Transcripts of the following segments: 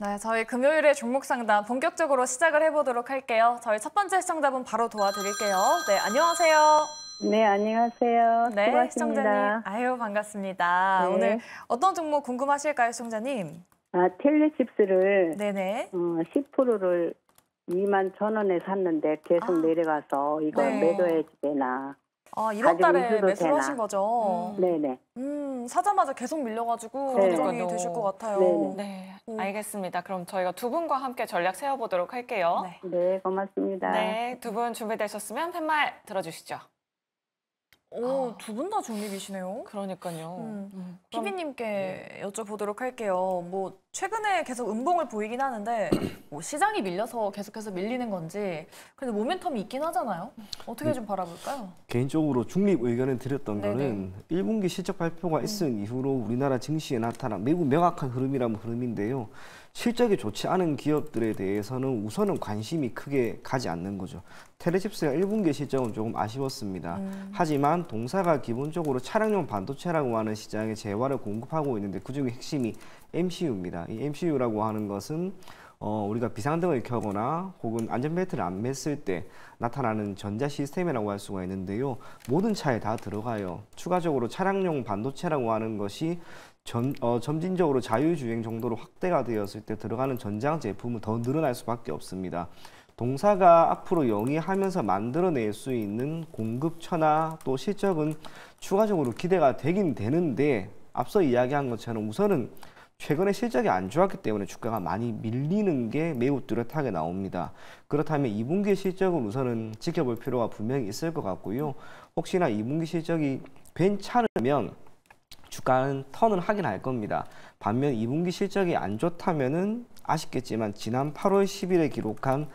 네, 저희 금요일에 종목 상담 본격적으로 시작을 해보도록 할게요. 저희 첫 번째 시청자분 바로 도와드릴게요. 네, 안녕하세요. 네, 안녕하세요. 네, 수고하십니다. 시청자님. 아유, 반갑습니다. 네. 오늘 어떤 종목 궁금하실까요, 시청자님? 아, 텔레칩스를 네네. 10%를 21,000원에 샀는데 계속 내려가서 이거 네. 매도해야지 되나. 아, 1월 달에 매수를 하신 거죠? 네네. 사자마자 계속 밀려가지고 걱정이 되실 것 같아요. 네네. 네, 알겠습니다. 그럼 저희가 두 분과 함께 전략 세워보도록 할게요. 네, 네, 고맙습니다. 네, 두 분 준비되셨으면 팻말 들어주시죠. 오, 두 분 다 중립이시네요. 그러니까요. 피비님께 여쭤보도록 할게요. 뭐 최근에 계속 음봉을 보이긴 하는데 뭐 시장이 밀려서 계속해서 밀리는 건지 그래도 모멘텀이 있긴 하잖아요. 어떻게 좀 바라볼까요? 개인적으로 중립 의견을 드렸던 네네. 거는 1분기 실적 발표가 있은 이후로 우리나라 증시에 나타난 매우 명확한 흐름이라면 흐름인데요. 실적이 좋지 않은 기업들에 대해서는 우선은 관심이 크게 가지 않는 거죠. 텔레칩스가 1분기 실적은 조금 아쉬웠습니다. 하지만 동사가 기본적으로 차량용 반도체라고 하는 시장에 재화를 공급하고 있는데 그중에 핵심이 MCU입니다. 이 MCU라고 하는 것은 우리가 비상등을 켜거나 혹은 안전벨트를 안 맸을 때 나타나는 전자 시스템이라고 할 수가 있는데요. 모든 차에 다 들어가요. 추가적으로 차량용 반도체라고 하는 것이 점진적으로 자율주행 정도로 확대가 되었을 때 들어가는 전장 제품은 더 늘어날 수밖에 없습니다. 동사가 앞으로 영위하면서 만들어낼 수 있는 공급처나 또 실적은 추가적으로 기대가 되긴 되는데 앞서 이야기한 것처럼 우선은 최근에 실적이 안 좋았기 때문에 주가가 많이 밀리는 게 매우 뚜렷하게 나옵니다. 그렇다면 2분기 실적은 우선은 지켜볼 필요가 분명히 있을 것 같고요. 혹시나 2분기 실적이 괜찮으면 주가는 턴을 하긴 할 겁니다. 반면 2분기 실적이 안 좋다면은 아쉽겠지만 지난 8월 10일에 기록한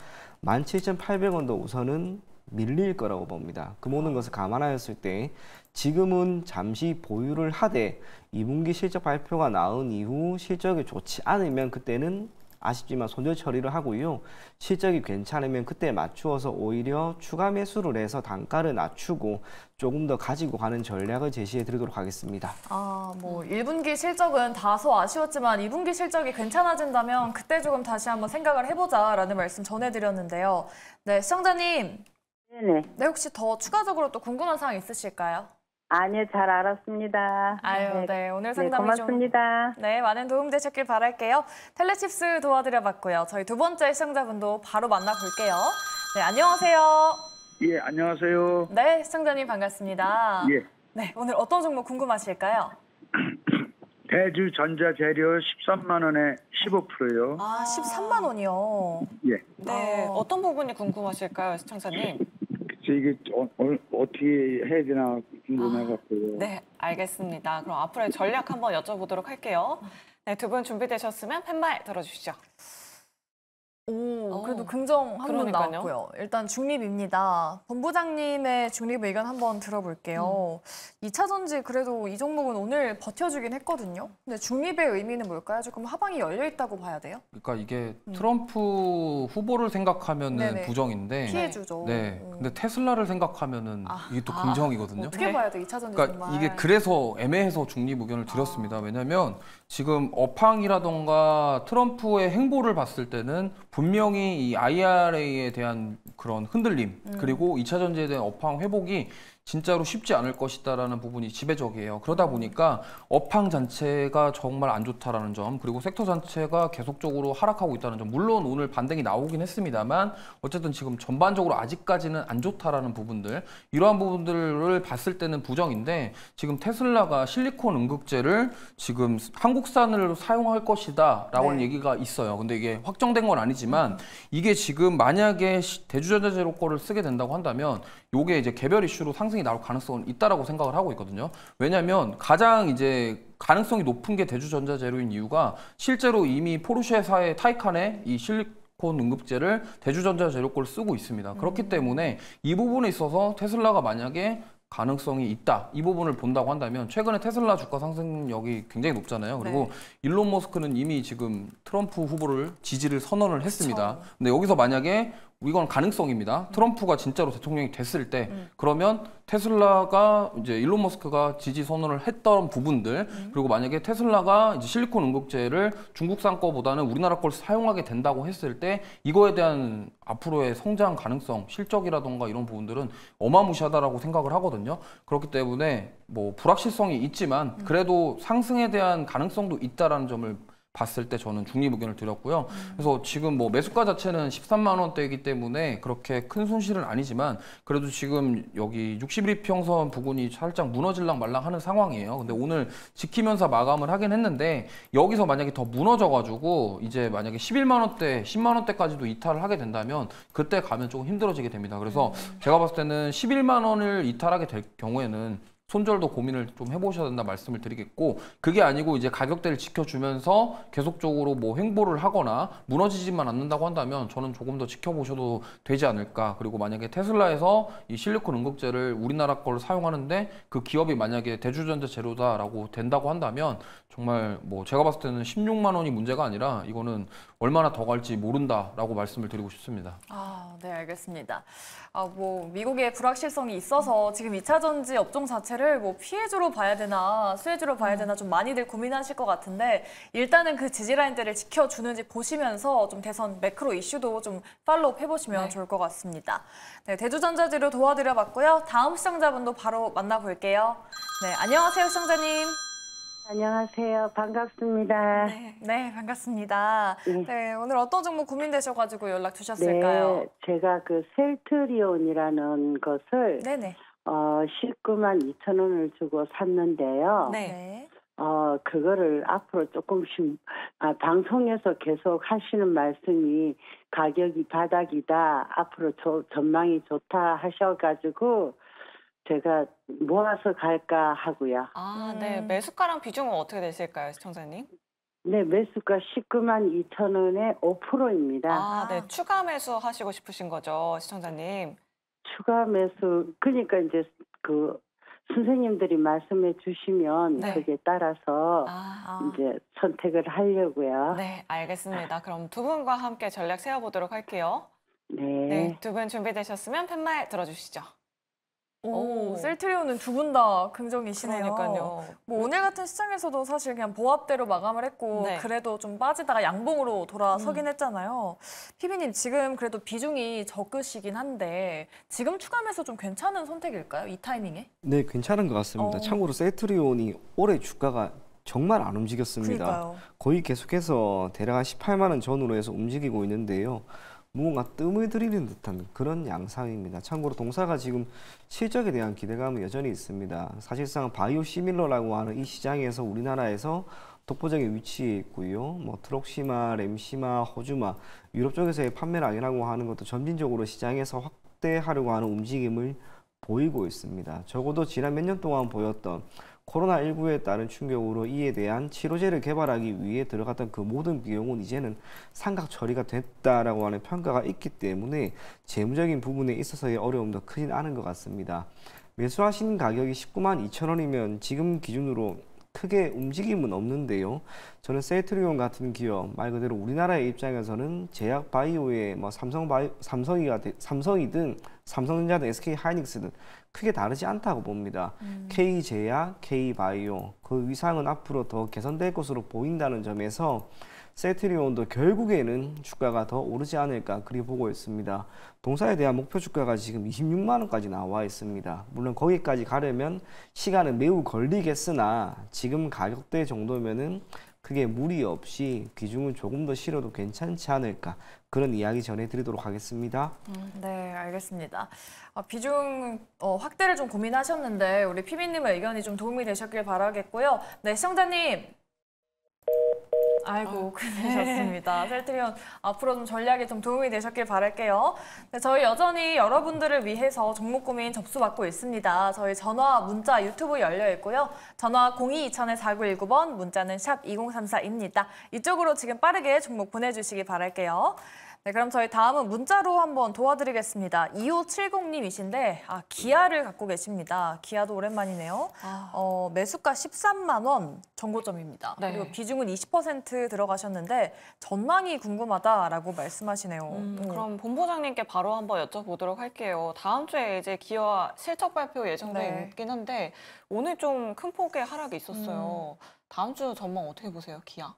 17,800원도 우선은 밀릴 거라고 봅니다. 그 모든 것을 감안하였을 때 지금은 잠시 보유를 하되 2분기 실적 발표가 나온 이후 실적이 좋지 않으면 그때는 아쉽지만 손절 처리를 하고요. 실적이 괜찮으면 그때 맞추어서 오히려 추가 매수를 해서 단가를 낮추고 조금 더 가지고 가는 전략을 제시해 드리도록 하겠습니다. 아, 뭐 1분기 실적은 다소 아쉬웠지만 2분기 실적이 괜찮아진다면 그때 조금 다시 한번 생각을 해보자라는 말씀 전해드렸는데요. 네, 시청자님. 네네. 네, 혹시 더 추가적으로 또 궁금한 사항 있으실까요? 아니요, 잘 알았습니다. 아유, 네, 오늘 상담이 네, 고맙습니다. 네, 많은 도움 되셨길 바랄게요. 텔레칩스 도와드려봤고요. 저희 두 번째 시청자분도 바로 만나볼게요. 네, 안녕하세요. 예, 안녕하세요. 네, 시청자님 반갑습니다. 예. 네, 오늘 어떤 종목 궁금하실까요? 대주전자재료 13만 원에 15%요. 아, 13만 원이요? 예. 네, 어떤 부분이 궁금하실까요, 시청자님? 이게 어떻게 해야 되나 궁금해가지고요. 네, 알겠습니다. 그럼 앞으로의 전략 한번 여쭤보도록 할게요. 네, 두 분 준비되셨으면 팻말 들어주시죠. 오, 그래도 긍정 한 분 나왔고요. 일단 중립입니다. 본부장님의 중립 의견 한번 들어볼게요. 2차전지 그래도 이 종목은 오늘 버텨주긴 했거든요. 근데 중립의 의미는 뭘까요? 조금 하방이 열려있다고 봐야 돼요? 그러니까 이게 트럼프 후보를 생각하면 부정인데 피해주죠. 네, 근데 테슬라를 생각하면 이게 또 긍정이거든요. 어떻게 봐야 돼요? 2차전지 그러니까 정말. 이게 그래서 애매해서 중립 의견을 드렸습니다. 왜냐하면 지금 업황이라던가 트럼프의 행보를 봤을 때는 분명히 이 IRA에 대한 그런 흔들림 그리고 2차 전지에 대한 업황 회복이 진짜로 쉽지 않을 것이다라는 부분이 지배적이에요. 그러다 보니까 업황 자체가 정말 안 좋다라는 점 그리고 섹터 자체가 계속적으로 하락하고 있다는 점 물론 오늘 반등이 나오긴 했습니다만 어쨌든 지금 전반적으로 아직까지는 안 좋다라는 부분들 이러한 부분들을 봤을 때는 부정인데 지금 테슬라가 실리콘 응급제를 지금 한국산으로 사용할 것이다 라는 얘기가 있어요. 근데 이게 확정된 건 아니지만 이게 지금 만약에 대주전자재료 거를 쓰게 된다고 한다면 요게 이제 개별 이슈로 상승이 나올 가능성은 있다라고 생각을 하고 있거든요. 왜냐하면 가장 이제 가능성이 높은 게 대주전자재료인 이유가 실제로 이미 포르쉐사의 타이칸에 이 실리콘 응급제를 대주전자재료 걸 쓰고 있습니다. 그렇기 때문에 이 부분에 있어서 테슬라가 만약에 가능성이 있다. 이 부분을 본다고 한다면 최근에 테슬라 주가 상승력이 굉장히 높잖아요. 그리고 일론 머스크는 이미 지금 트럼프 후보를 지지를 선언을 했습니다. 근데 여기서 만약에 이건 가능성입니다. 트럼프가 진짜로 대통령이 됐을 때 그러면 테슬라가 이제 일론 머스크가 지지 선언을 했던 부분들 그리고 만약에 테슬라가 이제 실리콘 응급제를 중국산 거보다는 우리나라 걸 사용하게 된다고 했을 때 이거에 대한 앞으로의 성장 가능성, 실적이라던가 이런 부분들은 어마무시하다라고 생각을 하거든요. 그렇기 때문에 뭐 불확실성이 있지만 그래도 상승에 대한 가능성도 있다라는 점을 봤을 때 저는 중립 의견을 드렸고요. 그래서 지금 뭐 매수가 자체는 13만 원대이기 때문에 그렇게 큰 손실은 아니지만 그래도 지금 여기 61일 평선 부근이 살짝 무너질랑 말랑 하는 상황이에요. 근데 오늘 지키면서 마감을 하긴 했는데 여기서 만약에 더 무너져가지고 이제 만약에 11만 원대, 10만 원대까지도 이탈을 하게 된다면 그때 가면 조금 힘들어지게 됩니다. 그래서 제가 봤을 때는 11만 원을 이탈하게 될 경우에는 손절도 고민을 좀 해보셔야 된다 말씀을 드리겠고 그게 아니고 이제 가격대를 지켜주면서 계속적으로 뭐 횡보를 하거나 무너지지만 않는다고 한다면 저는 조금 더 지켜보셔도 되지 않을까. 그리고 만약에 테슬라에서 이 실리콘 응급제를 우리나라 걸 사용하는데 그 기업이 만약에 대주전자재료다라고 된다고 한다면 정말 뭐 제가 봤을 때는 16만 원이 문제가 아니라 이거는 얼마나 더 갈지 모른다라고 말씀을 드리고 싶습니다. 아, 네 알겠습니다. 뭐 미국의 불확실성이 있어서 지금 2차전지 업종 자체를 뭐 피해주로 봐야 되나 수혜주로 봐야 되나 좀 많이들 고민하실 것 같은데 일단은 그 지지라인들을 지켜주는지 보시면서 좀 대선 매크로 이슈도 좀 팔로우 해보시면 네. 좋을 것 같습니다. 네, 대주전자재료 도와드려봤고요. 다음 시청자분도 바로 만나볼게요. 네, 안녕하세요 시청자님. 안녕하세요. 반갑습니다. 네, 네 반갑습니다. 네. 네, 오늘 어떤 종목 고민되셔가지고 연락 주셨을까요? 네, 제가 그 셀트리온이라는 것을 네네. 19만 2천 원을 주고 샀는데요. 네. 그거를 앞으로 조금씩 방송에서 계속 하시는 말씀이 가격이 바닥이다. 앞으로 전망이 좋다 하셔가지고 제가 모아서 갈까 하고요. 아, 네. 매수가랑 비중은 어떻게 되실까요, 시청자님? 네, 매수가 19만 2천 원에 5%입니다. 아, 네. 추가 매수 하시고 싶으신 거죠, 시청자님? 추가 매수, 그러니까 이제 그 선생님들이 말씀해 주시면 네. 그게 따라서 이제 선택을 하려고요. 네, 알겠습니다. 그럼 두 분과 함께 전략 세워보도록 할게요. 네. 네, 두 분 준비되셨으면 팻말 들어주시죠. 오, 셀트리온은 두 분 다 긍정이시네요. 그러니까요. 뭐 오늘 같은 시장에서도 사실 그냥 보합대로 마감을 했고 네. 그래도 좀 빠지다가 양봉으로 돌아서긴 했잖아요. 피비님 지금 그래도 비중이 적으시긴 한데 지금 추가하면서 좀 괜찮은 선택일까요? 이 타이밍에? 네, 괜찮은 것 같습니다. 참고로 셀트리온이 올해 주가가 정말 안 움직였습니다. 그러니까요. 거의 계속해서 대략 18만 원 전후로 해서 움직이고 있는데요. 무언가 뜸을 들이는 듯한 그런 양상입니다. 참고로 동사가 지금 실적에 대한 기대감은 여전히 있습니다. 사실상 바이오 시밀러라고 하는 이 시장에서 우리나라에서 독보적인 위치에 있고요. 뭐 트록시마, 램시마, 호주마, 유럽 쪽에서의 판매량이라고 하는 것도 점진적으로 시장에서 확대하려고 하는 움직임을 보이고 있습니다. 적어도 지난 몇 년 동안 보였던 코로나19에 따른 충격으로 이에 대한 치료제를 개발하기 위해 들어갔던 그 모든 비용은 이제는 상각 처리가 됐다라고 하는 평가가 있기 때문에 재무적인 부분에 있어서의 어려움도 크진 않은 것 같습니다. 매수하신 가격이 19만 2천 원이면 지금 기준으로 크게 움직임은 없는데요. 저는 셀트리온 같은 기업, 말 그대로 우리나라의 입장에서는 제약 바이오의 뭐 삼성이든 삼성전자든 SK하이닉스든 크게 다르지 않다고 봅니다. K제약, K바이오 그 위상은 앞으로 더 개선될 것으로 보인다는 점에서 셀트리온도 결국에는 주가가 더 오르지 않을까 그리 보고 있습니다. 동사에 대한 목표 주가가 지금 26만 원까지 나와 있습니다. 물론 거기까지 가려면 시간은 매우 걸리겠으나 지금 가격대 정도면은 크게 무리 없이 비중은 조금 더 실어도 괜찮지 않을까 그런 이야기 전해드리도록 하겠습니다. 네, 알겠습니다. 비중 확대를 좀 고민하셨는데 우리 피비님의 의견이 좀 도움이 되셨길 바라겠고요. 네, 시청자님. 아이고, 그러셨습니다. 셀트리온 앞으로 좀 전략에 좀 도움이 되셨길 바랄게요. 네, 저희 여전히 여러분들을 위해서 종목 고민 접수받고 있습니다. 저희 전화, 문자, 유튜브 열려 있고요. 전화 022-2000-4919번, 문자는 샵 2034입니다. 이쪽으로 지금 빠르게 종목 보내주시기 바랄게요. 네, 그럼 저희 다음은 문자로 한번 도와드리겠습니다. 2570님이신데 기아를 갖고 계십니다. 기아도 오랜만이네요. 매수가 13만 원 정고점입니다. 네. 그리고 비중은 20% 들어가셨는데 전망이 궁금하다라고 말씀하시네요. 그럼 본부장님께 바로 한번 여쭤보도록 할게요. 다음 주에 이제 기아 실적 발표 예정돼 있긴 한데 오늘 좀 큰 폭의 하락이 있었어요. 다음 주 전망 어떻게 보세요, 기아?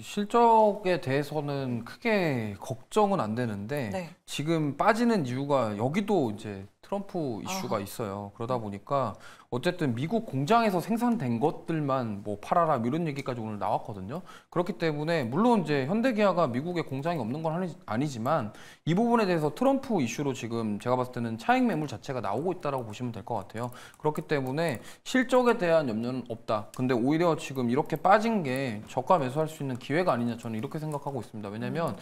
실적에 대해서는 크게 걱정은 안 되는데 지금 빠지는 이유가 여기도 이제 트럼프 이슈가 있어요. 그러다 보니까 어쨌든 미국 공장에서 생산된 것들만 뭐 팔아라 이런 얘기까지 오늘 나왔거든요. 그렇기 때문에 물론 이제 현대기아가 미국에 공장이 없는 건 아니지만 이 부분에 대해서 트럼프 이슈로 지금 제가 봤을 때는 차익 매물 자체가 나오고 있다라고 보시면 될 것 같아요. 그렇기 때문에 실적에 대한 염려는 없다. 근데 오히려 지금 이렇게 빠진 게 저가 매수할 수 있는 기회가 아니냐 저는 이렇게 생각하고 있습니다. 왜냐면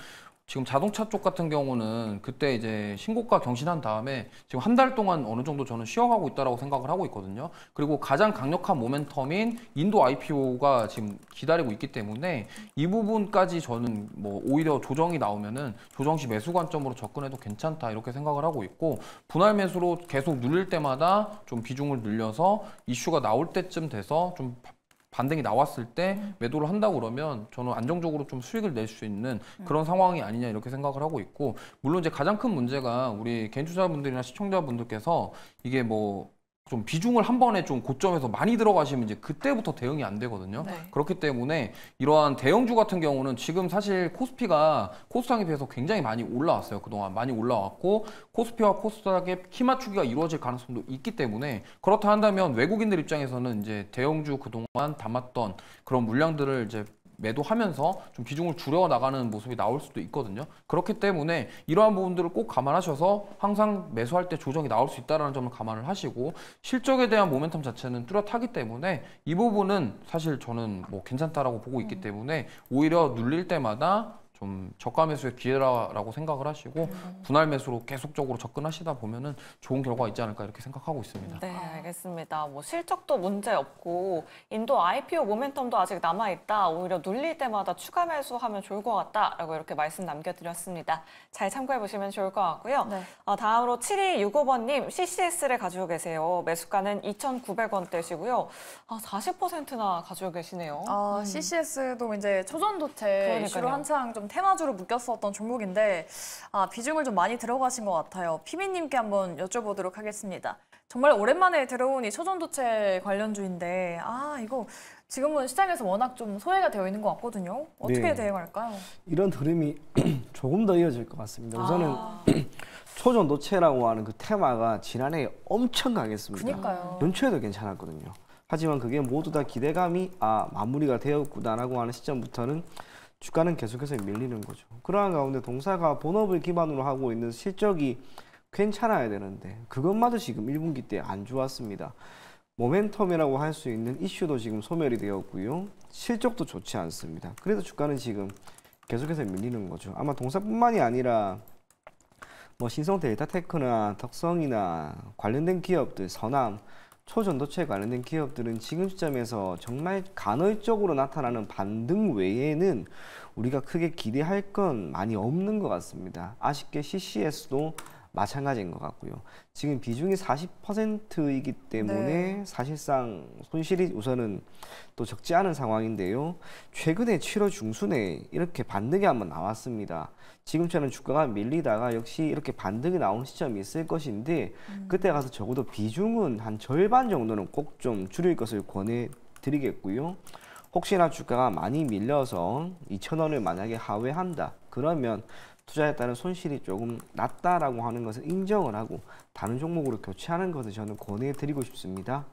지금 자동차 쪽 같은 경우는 그때 이제 신고가 경신한 다음에 지금 한 달 동안 어느 정도 저는 쉬어가고 있다라고 생각을 하고 있거든요. 그리고 가장 강력한 모멘텀인 인도 IPO가 지금 기다리고 있기 때문에 이 부분까지 저는 뭐 오히려 조정이 나오면은 조정 시 매수 관점으로 접근해도 괜찮다 이렇게 생각을 하고 있고 분할 매수로 계속 눌릴 때마다 좀 비중을 늘려서 이슈가 나올 때쯤 돼서 좀 반등이 나왔을 때 매도를 한다고 그러면 저는 안정적으로 좀 수익을 낼 수 있는 그런 상황이 아니냐 이렇게 생각을 하고 있고 물론 이제 가장 큰 문제가 우리 개인 투자자분들이나 시청자분들께서 이게 뭐 좀 비중을 한 번에 좀 고점에서 많이 들어가시면 이제 그때부터 대응이 안 되거든요. 그렇기 때문에 이러한 대형주 같은 경우는 지금 사실 코스피가 코스닥에 비해서 굉장히 많이 올라왔어요. 그동안 많이 올라왔고 코스피와 코스닥의 키 맞추기가 이루어질 가능성도 있기 때문에 그렇다 한다면 외국인들 입장에서는 이제 대형주 그동안 담았던 그런 물량들을 이제 매도하면서 좀 비중을 줄여나가는 모습이 나올 수도 있거든요. 그렇기 때문에 이러한 부분들을 꼭 감안하셔서 항상 매수할 때 조정이 나올 수 있다는 점을 감안을 하시고 실적에 대한 모멘텀 자체는 뚜렷하기 때문에 이 부분은 사실 저는 뭐 괜찮다라고 보고 있기 때문에 오히려 눌릴 때마다 좀 저가 매수의 기회라고 생각을 하시고 분할 매수로 계속적으로 접근하시다 보면은 좋은 결과가 있지 않을까 이렇게 생각하고 있습니다. 네, 알겠습니다. 뭐 실적도 문제 없고 인도 IPO 모멘텀도 아직 남아 있다. 오히려 눌릴 때마다 추가 매수하면 좋을 것 같다라고 이렇게 말씀 남겨드렸습니다. 잘 참고해 보시면 좋을 것 같고요. 다음으로 7265번님 CCS를 가지고 계세요. 매수가는 2,900원대시고요. 40%나 가지고 계시네요. CCS도 이제 초전도체 이슈로 한창 좀 테마주로 묶였었던 종목인데 비중을 좀 많이 들어가신 것 같아요. 피비님께 한번 여쭤보도록 하겠습니다. 정말 오랜만에 들어온 이 초전도체 관련주인데 이거 지금은 시장에서 워낙 좀 소외가 되어 있는 것 같거든요. 어떻게 대응할까요? 이런 흐름이 조금 더 이어질 것 같습니다. 우선은 초전도체라고 하는 그 테마가 지난해 엄청 강했습니다. 그러니까요. 연초에도 괜찮았거든요. 하지만 그게 모두 다 기대감이 마무리가 되었구나라고 하는 시점부터는 주가는 계속해서 밀리는 거죠. 그러한 가운데 동사가 본업을 기반으로 하고 있는 실적이 괜찮아야 되는데 그것마저 지금 1분기 때 안 좋았습니다. 모멘텀이라고 할 수 있는 이슈도 지금 소멸이 되었고요. 실적도 좋지 않습니다. 그래서 주가는 지금 계속해서 밀리는 거죠. 아마 동사뿐만이 아니라 뭐 신성 데이터테크나 덕성이나 관련된 기업들, 서남, 초전도체 관련된 기업들은 지금 시점에서 정말 간헐적으로 나타나는 반등 외에는 우리가 크게 기대할 건 많이 없는 것 같습니다. 아쉽게 CCS도 마찬가지인 것 같고요. 지금 비중이 40%이기 때문에 사실상 손실이 우선은 또 적지 않은 상황인데요. 최근에 7월 중순에 이렇게 반등이 한번 나왔습니다. 지금처럼 주가가 밀리다가 역시 이렇게 반등이 나오는 시점이 있을 것인데 그때 가서 적어도 비중은 한 절반 정도는 꼭 좀 줄일 것을 권해드리겠고요. 혹시나 주가가 많이 밀려서 2,000원을 만약에 하회한다. 그러면 투자에 따른 손실이 조금 낮다라고 하는 것을 인정을 하고 다른 종목으로 교체하는 것을 저는 권해드리고 싶습니다.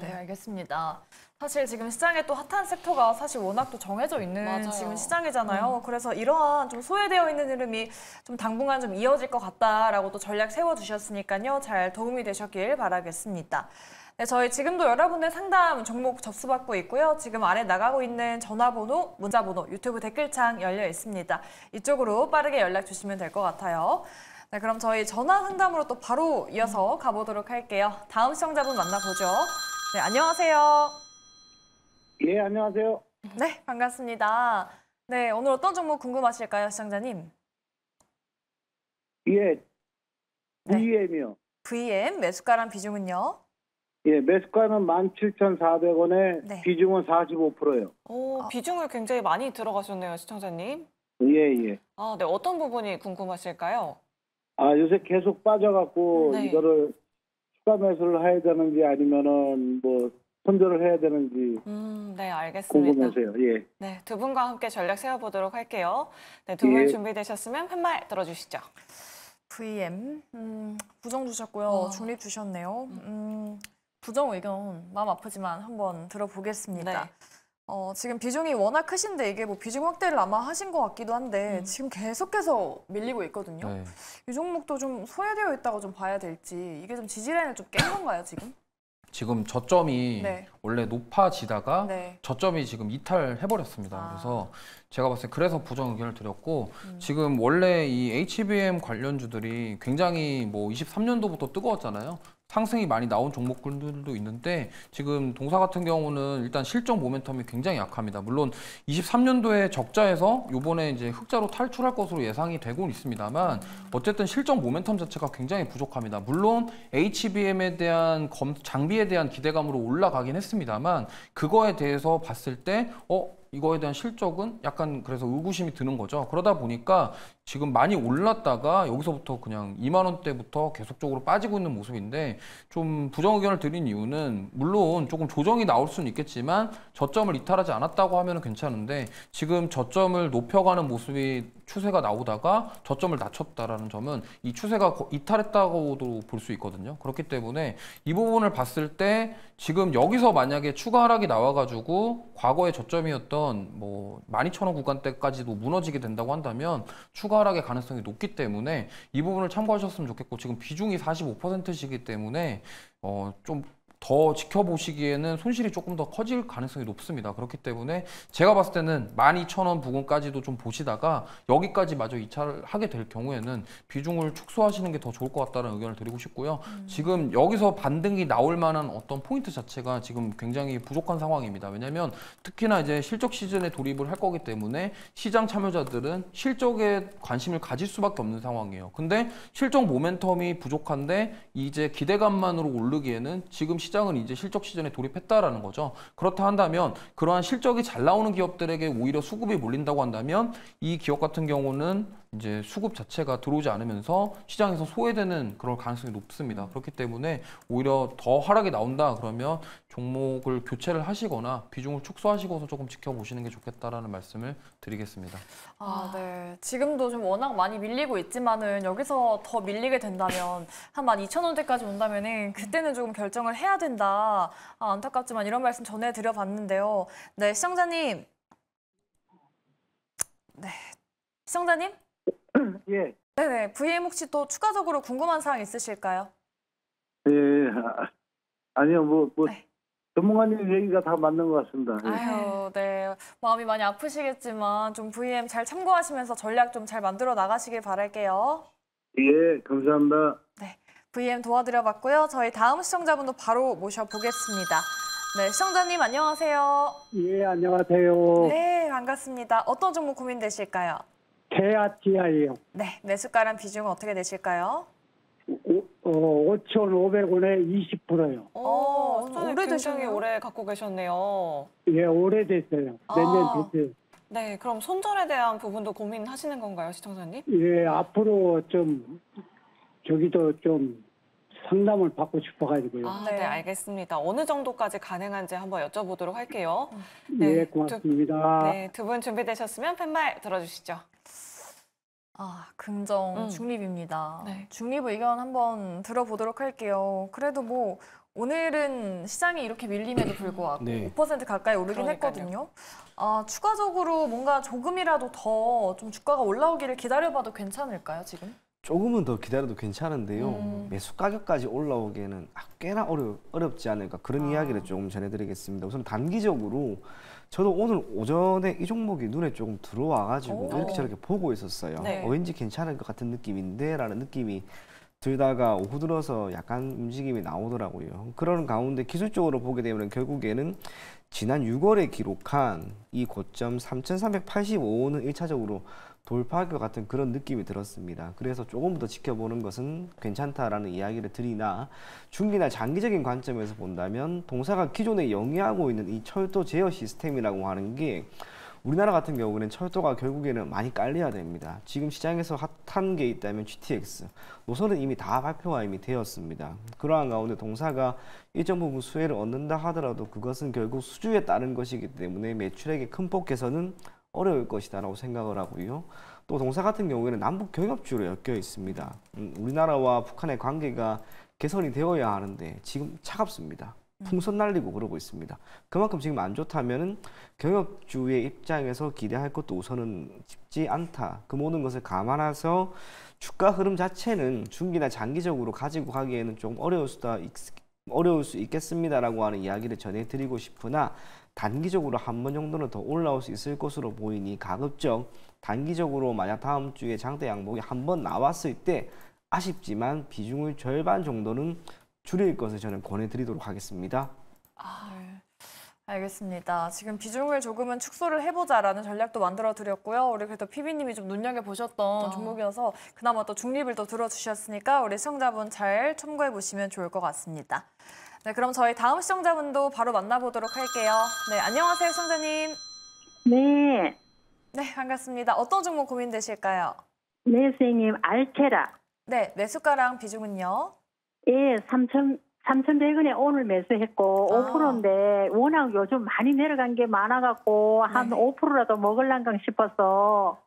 네, 알겠습니다. 사실 지금 시장에 또 핫한 섹터가 사실 워낙 또 정해져 있는 지금 시장이잖아요. 그래서 이러한 좀 소외되어 있는 흐름이 좀 당분간 좀 이어질 것 같다라고 또 전략 세워주셨으니까요. 잘 도움이 되셨길 바라겠습니다. 네, 저희 지금도 여러분의 상담 종목 접수받고 있고요. 지금 아래 나가고 있는 전화번호, 문자번호, 유튜브 댓글창 열려 있습니다. 이쪽으로 빠르게 연락 주시면 될 것 같아요. 네, 그럼 저희 전화 상담으로 또 바로 이어서 가보도록 할게요. 다음 시청자분 만나보죠. 네, 안녕하세요. 예, 안녕하세요. 네, 반갑습니다. 네, 오늘 어떤 종목 궁금하실까요, 시청자님? 예, VM이요. VM 매수가랑 비중은요? 예, 매수가는 17,400원에 네. 비중은 45%예요. 오, 비중을 굉장히 많이 들어가셨네요, 시청자님. 예, 예. 아, 네, 어떤 부분이 궁금하실까요? 아, 요새 계속 빠져갖고 네. 이거를 추가 매수를 해야 되는지 아니면은 뭐 손절을 해야 되는지 네, 알겠습니다. 궁금하세요. 예. 네, 두 분과 함께 전략 세워보도록 할게요. 네, 두 분 예. 준비되셨으면 한 말 들어주시죠. VM 부정 주셨고요. 중립 주셨네요. 부정 의견 마음 아프지만 한번 들어보겠습니다. 네. 지금 비중이 워낙 크신데 이게 뭐 비중 확대를 아마 하신 것 같기도 한데 지금 계속해서 밀리고 있거든요. 네. 이 종목도 좀 소외되어 있다고 좀 봐야 될지 이게 좀 지지라인을 좀 깬 건가요 지금? 지금 저점이 네. 원래 높아지다가 네. 저점이 지금 이탈해버렸습니다. 아. 그래서 제가 봤을 때 그래서 부정 의견을 드렸고 지금 원래 이 HBM 관련주들이 굉장히 뭐 23년도부터 뜨거웠잖아요. 상승이 많이 나온 종목들도 있는데 지금 동사 같은 경우는 일단 실적 모멘텀이 굉장히 약합니다. 물론 23년도에 적자에서 요번에 이제 흑자로 탈출할 것으로 예상이 되고는 있습니다만 어쨌든 실적 모멘텀 자체가 굉장히 부족합니다. 물론 HBM에 대한 장비에 대한 기대감으로 올라가긴 했습니다만 그거에 대해서 봤을 때 이거에 대한 실적은 약간 그래서 의구심이 드는 거죠. 그러다 보니까 지금 많이 올랐다가 여기서부터 그냥 2만 원대부터 계속적으로 빠지고 있는 모습인데 좀 부정 의견을 드린 이유는 물론 조금 조정이 나올 수는 있겠지만 저점을 이탈하지 않았다고 하면 괜찮은데 지금 저점을 높여가는 모습이 추세가 나오다가 저점을 낮췄다라는 점은 이 추세가 이탈했다고도 볼 수 있거든요. 그렇기 때문에 이 부분을 봤을 때 지금 여기서 만약에 추가 하락이 나와가지고 과거의 저점이었던 뭐 12,000원 구간대까지도 무너지게 된다고 한다면 추가 하락의 가능성이 높기 때문에 이 부분을 참고하셨으면 좋겠고 지금 비중이 45%이기 때문에 좀 더 지켜보시기에는 손실이 조금 더 커질 가능성이 높습니다. 그렇기 때문에 제가 봤을 때는 12,000원 부근까지도 좀 보시다가 여기까지 마저 이탈을 하게 될 경우에는 비중을 축소하시는 게 더 좋을 것 같다는 의견을 드리고 싶고요. 지금 여기서 반등이 나올 만한 어떤 포인트 자체가 지금 굉장히 부족한 상황입니다. 왜냐하면 특히나 이제 실적 시즌에 돌입을 할 거기 때문에 시장 참여자들은 실적에 관심을 가질 수밖에 없는 상황이에요. 근데 실적 모멘텀이 부족한데 이제 기대감만으로 오르기에는 지금 시장은 이제 실적 시즌에 돌입했다라는 거죠. 그렇다 한다면 그러한 실적이 잘 나오는 기업들에게 오히려 수급이 몰린다고 한다면 이 기업 같은 경우는 이제 수급 자체가 들어오지 않으면서 시장에서 소외되는 그럴 가능성이 높습니다. 그렇기 때문에 오히려 더 하락이 나온다 그러면 종목을 교체를 하시거나 비중을 축소하시고서 조금 지켜보시는 게 좋겠다라는 말씀을 드리겠습니다. 아, 네. 지금도 좀 워낙 많이 밀리고 있지만은 여기서 더 밀리게 된다면 한 12,000원대까지 온다면은 그때는 조금 결정을 해야 된다. 아, 안타깝지만 이런 말씀 전해드려 봤는데요. 네, 시청자님. 네, 시청자님. 예. 네네. VM 혹시 또 추가적으로 궁금한 사항 있으실까요? 예. 아니요, 네. 전문가님 얘기가 다 맞는 것 같습니다. 예. 아유, 네. 마음이 많이 아프시겠지만 좀 VM 잘 참고하시면서 전략 좀 잘 만들어 나가시길 바랄게요. 예, 감사합니다. 네. VM 도와드려봤고요. 저희 다음 시청자분도 바로 모셔보겠습니다. 네, 시청자님 안녕하세요. 예, 안녕하세요. 네, 반갑습니다. 어떤 종목 고민되실까요? 제아티아예요. 네, 매수가랑 비중은 어떻게 되실까요? 5,500원에 20%요. 오, 굉장히 오래 갖고 계셨네요. 예, 오래됐어요. 몇 년 됐어요. 네, 그럼 손절에 대한 부분도 고민하시는 건가요, 시청자님? 예, 앞으로 좀 저기도 좀 상담을 받고 싶어가지고요. 아, 네, 알겠습니다. 어느 정도까지 가능한지 한번 여쭤보도록 할게요. 네, 예, 고맙습니다. 네, 두 분 준비되셨으면 팻말 들어주시죠. 아, 긍정 중립입니다. 네. 중립 의견 한번 들어보도록 할게요. 그래도 뭐 오늘은 시장이 이렇게 밀림에도 불구하고 네. 5% 가까이 오르긴 그러니까요. 했거든요. 아, 추가적으로 뭔가 조금이라도 더 좀 주가가 올라오기를 기다려봐도 괜찮을까요, 지금? 조금은 더 기다려도 괜찮은데요. 매수 가격까지 올라오기에는 꽤나 어렵지 않을까 그런 이야기를 조금 전해드리겠습니다. 우선 단기적으로 저도 오늘 오전에 이 종목이 눈에 조금 들어와가지고 이렇게 저렇게 보고 있었어요. 네. 왠지 괜찮을 것 같은 느낌인데 라는 느낌이 들다가 오후 들어서 약간 움직임이 나오더라고요. 그런 가운데 기술적으로 보게 되면 결국에는 지난 6월에 기록한 이 고점 3,385원은 1차적으로 돌파할 것 같은 그런 느낌이 들었습니다. 그래서 조금 더 지켜보는 것은 괜찮다라는 이야기를 드리나, 중기나 장기적인 관점에서 본다면 동사가 기존에 영위하고 있는 이 철도 제어 시스템이라고 하는 게, 우리나라 같은 경우는 철도가 결국에는 많이 깔려야 됩니다. 지금 시장에서 핫한 게 있다면 GTX, 노선은 이미 다 발표가 이미 되었습니다. 그러한 가운데 동사가 일정 부분 수혜를 얻는다 하더라도 그것은 결국 수주에 따른 것이기 때문에 매출액의 큰 폭 개선은 어려울 것이다 라고 생각을 하고요. 또 동사 같은 경우에는 남북 경협주로 엮여 있습니다. 우리나라와 북한의 관계가 개선이 되어야 하는데 지금 차갑습니다. 풍선 날리고 그러고 있습니다. 그만큼 지금 안 좋다면은 경협주의 입장에서 기대할 것도 우선은 쉽지 않다. 그 모든 것을 감안해서 주가 흐름 자체는 중기나 장기적으로 가지고 가기에는 좀 어려울 수 있겠습니다라고 하는 이야기를 전해드리고 싶으나, 단기적으로 한 번 정도는 더 올라올 수 있을 것으로 보이니 가급적 단기적으로 만약 다음 주에 장대 양봉이 한 번 나왔을 때 아쉽지만 비중을 절반 정도는 줄일 것을 저는 권해드리도록 하겠습니다. 알겠습니다. 지금 비중을 조금은 축소를 해보자라는 전략도 만들어드렸고요. 우리 그래도 PB님이 좀 눈여겨보셨던 종목이어서 그나마 또 중립을 또 들어주셨으니까 우리 시청자분 잘 참고해보시면 좋을 것 같습니다. 네, 그럼 저희 다음 시청자분도 바로 만나보도록 할게요. 네, 안녕하세요, 시청자님. 네. 네, 반갑습니다. 어떤 종목 고민되실까요? 네, 선생님, 알체라. 네, 매수가랑 비중은요? 예, 3,100원에 오늘 매수했고 5%인데 워낙 요즘 많이 내려간 게 많아갖고 한 5%라도 먹을란가 싶어서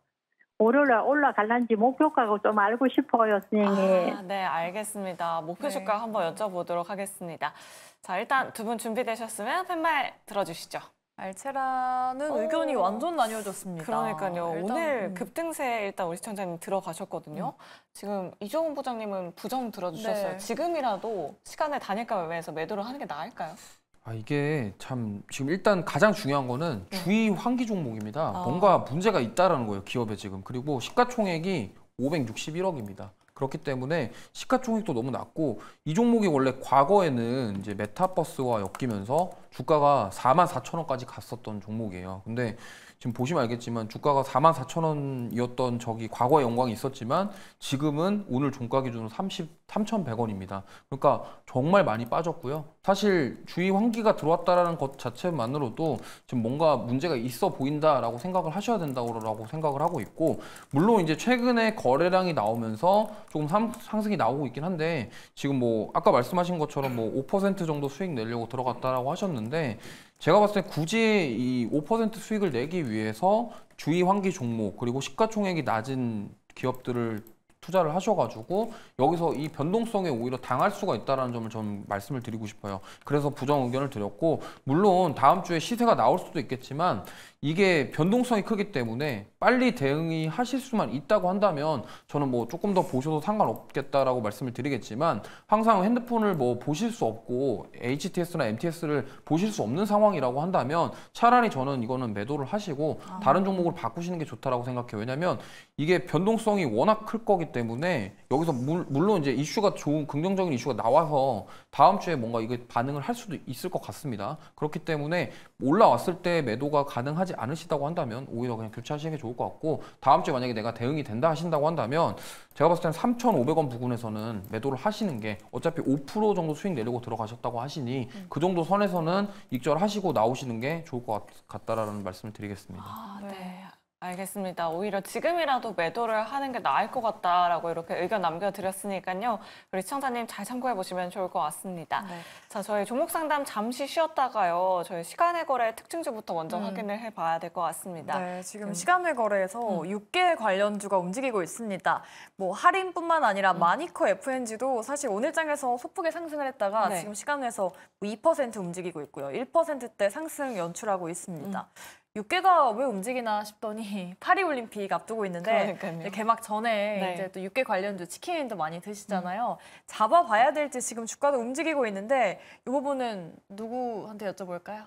월요일에 올라갈란지 목표가가 좀 알고 싶어요, 선생님. 네, 알겠습니다. 목표 주가 한번 여쭤보도록 하겠습니다. 자, 일단 두 분 준비되셨으면 팻말 들어주시죠. 알체라는 의견이 완전 나뉘어졌습니다. 그러니까요. 일단 오늘 급등세에 일단 우리 시청자님 들어가셨거든요. 지금 이종훈 부장님은 부정 들어주셨어요. 네. 지금이라도 시간을 단일가 외에서 매도를 하는 게 나을까요? 아, 이게 참 지금 일단 가장 중요한 거는 주의 환기 종목입니다. 뭔가 문제가 있다라는 거예요, 기업에 지금. 그리고 시가총액이 561억입니다. 그렇기 때문에 시가총액도 너무 낮고, 이 종목이 원래 과거에는 이제 메타버스와 엮이면서 주가가 44,000원까지 갔었던 종목이에요. 근데 지금 보시면 알겠지만 주가가 44,000원이었던 저기 과거의 영광이 있었지만 지금은 오늘 종가 기준으로 3,100원입니다. 그러니까 정말 많이 빠졌고요. 사실 주의 환기가 들어왔다라는 것 자체만으로도 지금 뭔가 문제가 있어 보인다라고 생각을 하셔야 된다고 생각을 하고 있고, 물론 이제 최근에 거래량이 나오면서 조금 상승이 나오고 있긴 한데, 지금 뭐 아까 말씀하신 것처럼 뭐 5% 정도 수익 내려고 들어갔다라고 하셨는데, 제가 봤을 때 굳이 이 5% 수익을 내기 위해서 주의 환기 종목 그리고 시가총액이 낮은 기업들을 투자를 하셔가지고 여기서 이 변동성에 오히려 당할 수가 있다는 점을 좀 말씀을 드리고 싶어요. 그래서 부정 의견을 드렸고, 물론 다음 주에 시세가 나올 수도 있겠지만 이게 변동성이 크기 때문에 빨리 대응이 하실 수만 있다고 한다면 저는 뭐 조금 더 보셔도 상관없겠다라고 말씀을 드리겠지만, 항상 핸드폰을 뭐 보실 수 없고 HTS나 MTS를 보실 수 없는 상황이라고 한다면 차라리 저는 이거는 매도를 하시고 다른 종목으로 바꾸시는 게 좋다라고 생각해요. 왜냐면 이게 변동성이 워낙 클 거기 때문에 여기서 물론 이제 이슈가 좋은 긍정적인 이슈가 나와서 다음 주에 뭔가 이게 반응을 할 수도 있을 것 같습니다. 그렇기 때문에 올라왔을 때 매도가 가능하지 않으시다고 한다면 오히려 그냥 교체하시는 게 좋을 것 같고, 다음 주에 만약에 내가 대응이 된다 하신다고 한다면 제가 봤을 때는 3,500원 부근에서는 매도를 하시는 게, 어차피 5% 정도 수익 내려고 들어가셨다고 하시니 그 정도 선에서는 익절하시고 나오시는 게 좋을 것 같다라는 말씀을 드리겠습니다. 네, 알겠습니다. 오히려 지금이라도 매도를 하는 게 나을 것 같다라고 이렇게 의견 남겨드렸으니까요. 우리 시청자님 잘 참고해보시면 좋을 것 같습니다. 자, 저희 종목 상담 잠시 쉬었다가요. 저희 시간외 거래 특징주부터 먼저 확인을 해봐야 될 것 같습니다. 네, 지금 시간외 거래에서 6개 관련주가 움직이고 있습니다. 뭐 할인뿐만 아니라 마니커 F&G도 사실 오늘장에서 소폭의 상승을 했다가 지금 시간외에서 2% 움직이고 있고요. 1%대 상승 연출하고 있습니다. 육계가 왜 움직이나 싶더니 파리올림픽 앞두고 있는데 개막 전에 이제 또 육계 관련주 치킨도 많이 드시잖아요. 잡아봐야 될지 지금 주가도 움직이고 있는데 이 부분은 누구한테 여쭤볼까요?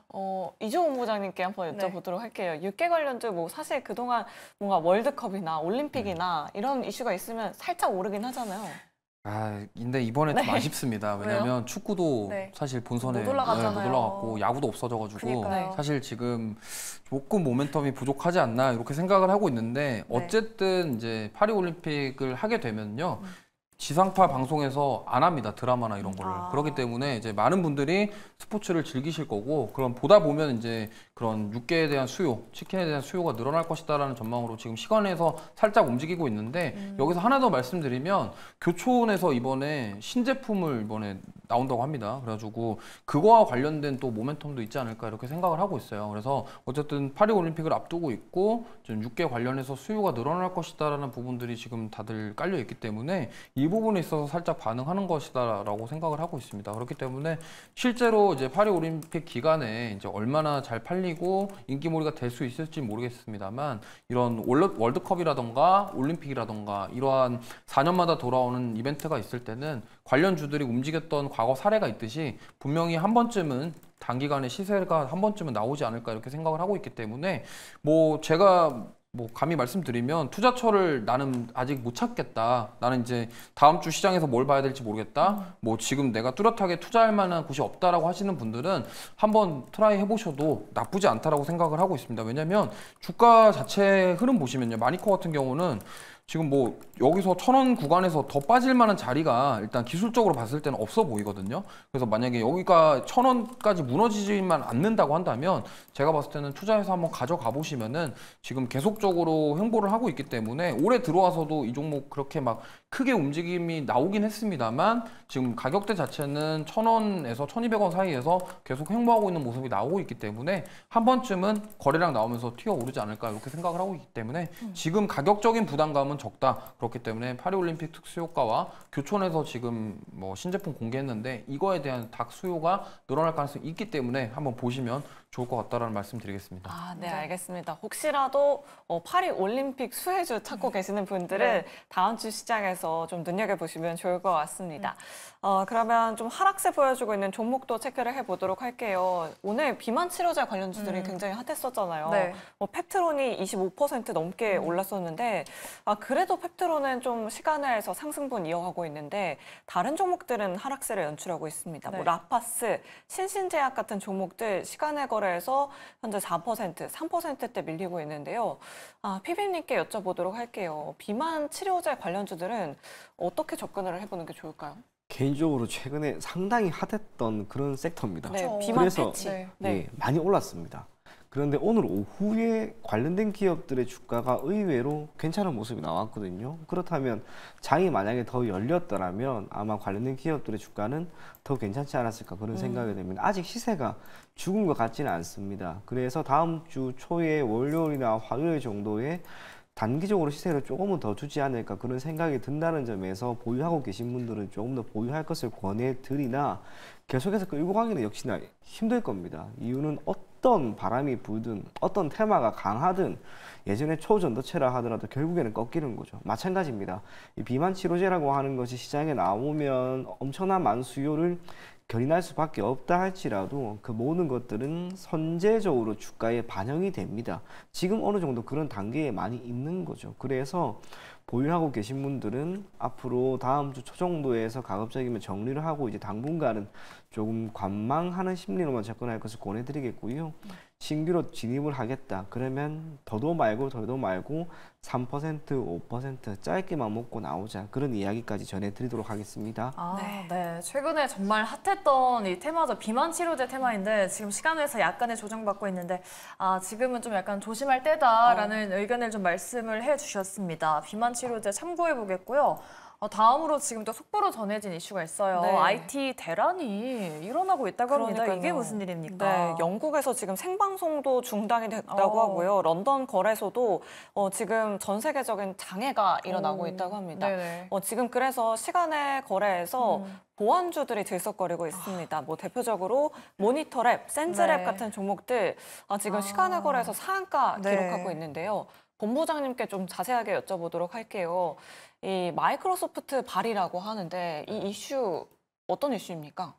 이종훈 부장님께 한번 여쭤보도록 할게요. 육계 관련주 뭐 사실 그동안 뭔가 월드컵이나 올림픽이나 이런 이슈가 있으면 살짝 오르긴 하잖아요. 아, 근데 이번에 네. 좀 아쉽습니다. 왜냐하면 축구도 네. 사실 본선에 못 올라갔고 야구도 없어져가지고 그러니까요. 사실 지금 조금 모멘텀이 부족하지 않나 이렇게 생각을 하고 있는데 어쨌든 네. 이제 파리올림픽을 하게 되면요. 지상파 방송에서 안 합니다. 드라마나 이런 거를. 아. 그렇기 때문에 이제 많은 분들이 스포츠를 즐기실 거고 그럼 보다 보면 이제 그런 육계에 대한 수요, 치킨에 대한 수요가 늘어날 것이다라는 전망으로 지금 시간에서 살짝 움직이고 있는데 여기서 하나 더 말씀드리면 교촌에서 이번에 신제품을 이번에 나온다고 합니다. 그래가지고 그거와 관련된 또 모멘텀도 있지 않을까 이렇게 생각을 하고 있어요. 그래서 어쨌든 파리올림픽을 앞두고 있고 지금 육계 관련해서 수요가 늘어날 것이다라는 부분들이 지금 다들 깔려 있기 때문에 이 부분에 있어서 살짝 반응하는 것이다라고 생각을 하고 있습니다. 그렇기 때문에 실제로 이제 파리올림픽 기간에 이제 얼마나 잘 팔리고 인기몰이가 될 수 있을지 모르겠습니다만 이런 월드컵이라던가 올림픽이라던가 이러한 4년마다 돌아오는 이벤트가 있을 때는 관련 주들이 움직였던 과거 사례가 있듯이 분명히 한 번쯤은 단기간에 시세가 한 번쯤은 나오지 않을까 이렇게 생각을 하고 있기 때문에 뭐 제가 감히 말씀드리면 투자처를 나는 아직 못 찾겠다. 나는 이제 다음 주 시장에서 뭘 봐야 될지 모르겠다. 뭐 지금 내가 뚜렷하게 투자할 만한 곳이 없다라고 하시는 분들은 한번 트라이 해보셔도 나쁘지 않다라고 생각을 하고 있습니다. 왜냐면 주가 자체 흐름 보시면요. 마니커 같은 경우는 지금 뭐 여기서 1,000원 구간에서 더 빠질 만한 자리가 일단 기술적으로 봤을 때는 없어 보이거든요. 그래서 만약에 여기가 1,000원까지 무너지지만 않는다고 한다면 제가 봤을 때는 투자해서 한번 가져가 보시면은 지금 계속적으로 횡보를 하고 있기 때문에 올해 들어와서도 이 종목 그렇게 막 크게 움직임이 나오긴 했습니다만 지금 가격대 자체는 1,000원에서 1,200원 사이에서 계속 횡보하고 있는 모습이 나오고 있기 때문에 한 번쯤은 거래량 나오면서 튀어오르지 않을까 이렇게 생각을 하고 있기 때문에 지금 가격적인 부담감은 적다. 그렇기 때문에 파리올림픽 특 수요가와 교촌에서 지금 뭐 신제품 공개했는데 이거에 대한 닭 수요가 늘어날 가능성이 있기 때문에 한번 보시면 좋을 것 같다라는 말씀 드리겠습니다. 아, 네, 알겠습니다. 혹시라도 파리올림픽 수혜주 찾고 계시는 분들은 다음 주 시장에서 좀 눈여겨보시면 좋을 것 같습니다. 그러면 좀 하락세 보여주고 있는 종목도 체크를 해보도록 할게요. 오늘 비만 치료제 관련주들이 굉장히 핫했었잖아요. 네. 펩트론이 25% 넘게 올랐었는데 그래도 펩트론은 좀 시간에서 상승분 이어가고 있는데 다른 종목들은 하락세를 연출하고 있습니다. 네. 라파스, 신신제약 같은 종목들 시간의 거래에서 현재 4%, 3%대 밀리고 있는데요. 아, 피비님께 여쭤보도록 할게요. 비만 치료제 관련주들은 어떻게 접근을 해보는 게 좋을까요? 개인적으로 최근에 상당히 핫했던 그런 섹터입니다. 네, 비만 그래서 패치. 네. 네, 많이 올랐습니다. 그런데 오늘 오후에 관련된 기업들의 주가가 의외로 괜찮은 모습이 나왔거든요. 그렇다면 장이 만약에 더 열렸더라면 아마 관련된 기업들의 주가는 더 괜찮지 않았을까 그런 생각이 듭니다. 아직 시세가 죽은 것 같지는 않습니다. 그래서 다음 주 초에 월요일이나 화요일 정도에 단기적으로 시세를 조금은 더 주지 않을까 그런 생각이 든다는 점에서 보유하고 계신 분들은 조금 더 보유할 것을 권해드리나 계속해서 끌고 가기는 역시나 힘들 겁니다. 이유는 어떤 바람이 불든 어떤 테마가 강하든 예전에 초전도체라 하더라도 결국에는 꺾이는 거죠. 마찬가지입니다. 이 비만 치료제라고 하는 것이 시장에 나오면 엄청난 만수요를 견인할 수밖에 없다 할지라도 그 모든 것들은 선제적으로 주가에 반영이 됩니다. 지금 어느 정도 그런 단계에 많이 있는 거죠. 그래서 보유하고 계신 분들은 앞으로 다음 주 초 정도에서 가급적이면 정리를 하고 이제 당분간은 조금 관망하는 심리로만 접근할 것을 권해드리겠고요. 신규로 진입을 하겠다. 그러면 더도 말고 덜도 말고 3%, 5% 짧게만 먹고 나오자. 그런 이야기까지 전해드리도록 하겠습니다. 아, 네. 네. 최근에 정말 핫했던 이 테마죠. 비만 치료제 테마인데 지금 시간에서 약간의 조정받고 있는데 아, 지금은 좀 약간 조심할 때다라는 의견을 좀 말씀을 해주셨습니다. 비만 치료제 참고해보겠고요. 다음으로 지금 또 속보로 전해진 이슈가 있어요. 네. IT 대란이 일어나고 있다고 합니다. 그러니까요. 이게 무슨 일입니까? 네, 영국에서 지금 생방송도 중단이 됐다고 하고요. 런던 거래소도 지금 전 세계적인 장애가 일어나고 있다고 합니다. 지금 그래서 시간의 거래에서 보안주들이 들썩거리고 있습니다. 뭐 대표적으로 모니터랩, 샌즈랩 같은 종목들 지금 시간의 거래에서 상한가 기록하고 있는데요. 본부장님께 좀 자세하게 여쭤보도록 할게요. 이 마이크로소프트 발이라고 하는데 이 이슈 어떤 이슈입니까?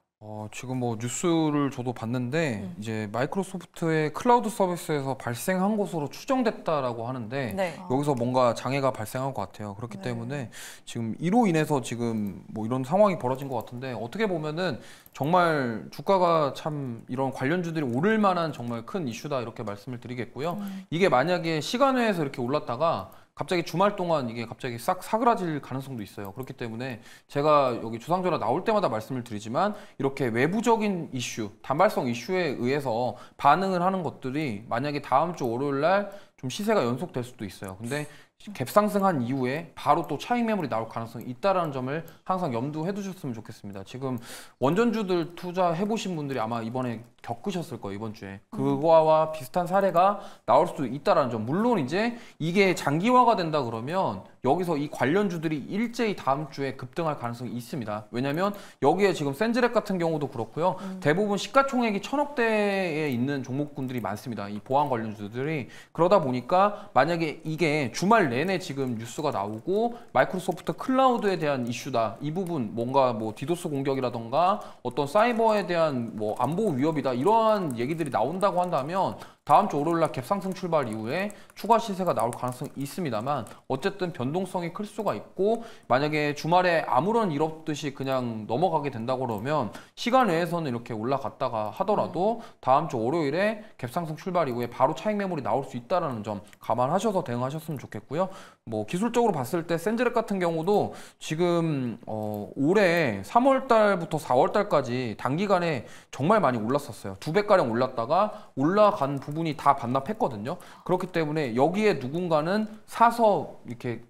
지금 뭐 뉴스를 저도 봤는데 이제 마이크로소프트의 클라우드 서비스에서 발생한 것으로 추정됐다라고 하는데 네. 여기서 뭔가 장애가 발생한 것 같아요. 그렇기 네. 때문에 지금 이로 인해서 지금 뭐 이런 상황이 벌어진 것 같은데 어떻게 보면은 정말 주가가 참 이런 관련주들이 오를 만한 정말 큰 이슈다 이렇게 말씀을 드리겠고요. 이게 만약에 시간외에서 이렇게 올랐다가 갑자기 주말 동안 이게 갑자기 싹 사그라질 가능성도 있어요. 그렇기 때문에 제가 여기 주상전화 나올 때마다 말씀을 드리지만 이렇게 외부적인 이슈, 단발성 이슈에 의해서 반응을 하는 것들이 만약에 다음 주 월요일 날 좀 시세가 연속될 수도 있어요. 근데 갭상승한 이후에 바로 또 차익 매물이 나올 가능성이 있다는 점을 항상 염두해 두셨으면 좋겠습니다. 지금 원전주들 투자해보신 분들이 아마 이번에 겪으셨을 거예요. 이번 주에. 그거와 비슷한 사례가 나올 수도 있다는 점. 물론 이제 이게 장기화가 된다 그러면 여기서 이 관련주들이 일제히 다음 주에 급등할 가능성이 있습니다. 왜냐하면 여기에 지금 샌즈랩 같은 경우도 그렇고요. 대부분 시가총액이 1,000억대에 있는 종목군들이 많습니다. 이 보안 관련주들이. 그러다 보니까 만약에 이게 주말 내내 지금 뉴스가 나오고 마이크로소프트 클라우드에 대한 이슈다. 이 부분 뭔가 뭐 디도스 공격이라던가 어떤 사이버에 대한 뭐 안보 위협이다. 이러한 얘기들이 나온다고 한다면 다음 주 월요일 날 갭상승 출발 이후에 추가 시세가 나올 가능성이 있습니다만 어쨌든 변동성이 클 수가 있고 만약에 주말에 아무런 일 없듯이 그냥 넘어가게 된다고 그러면 시간 외에서는 이렇게 올라갔다가 하더라도 다음 주 월요일에 갭상승 출발 이후에 바로 차익 매물이 나올 수 있다는 점 감안하셔서 대응하셨으면 좋겠고요. 뭐 기술적으로 봤을 때 샌즈랩 같은 경우도 지금 올해 3월 달부터 4월 달까지 단기간에 정말 많이 올랐었어요. 2배가량 올랐다가 올라간 부분 분이 다 반납했거든요. 그렇기 때문에 여기에 누군가는 사서 이렇게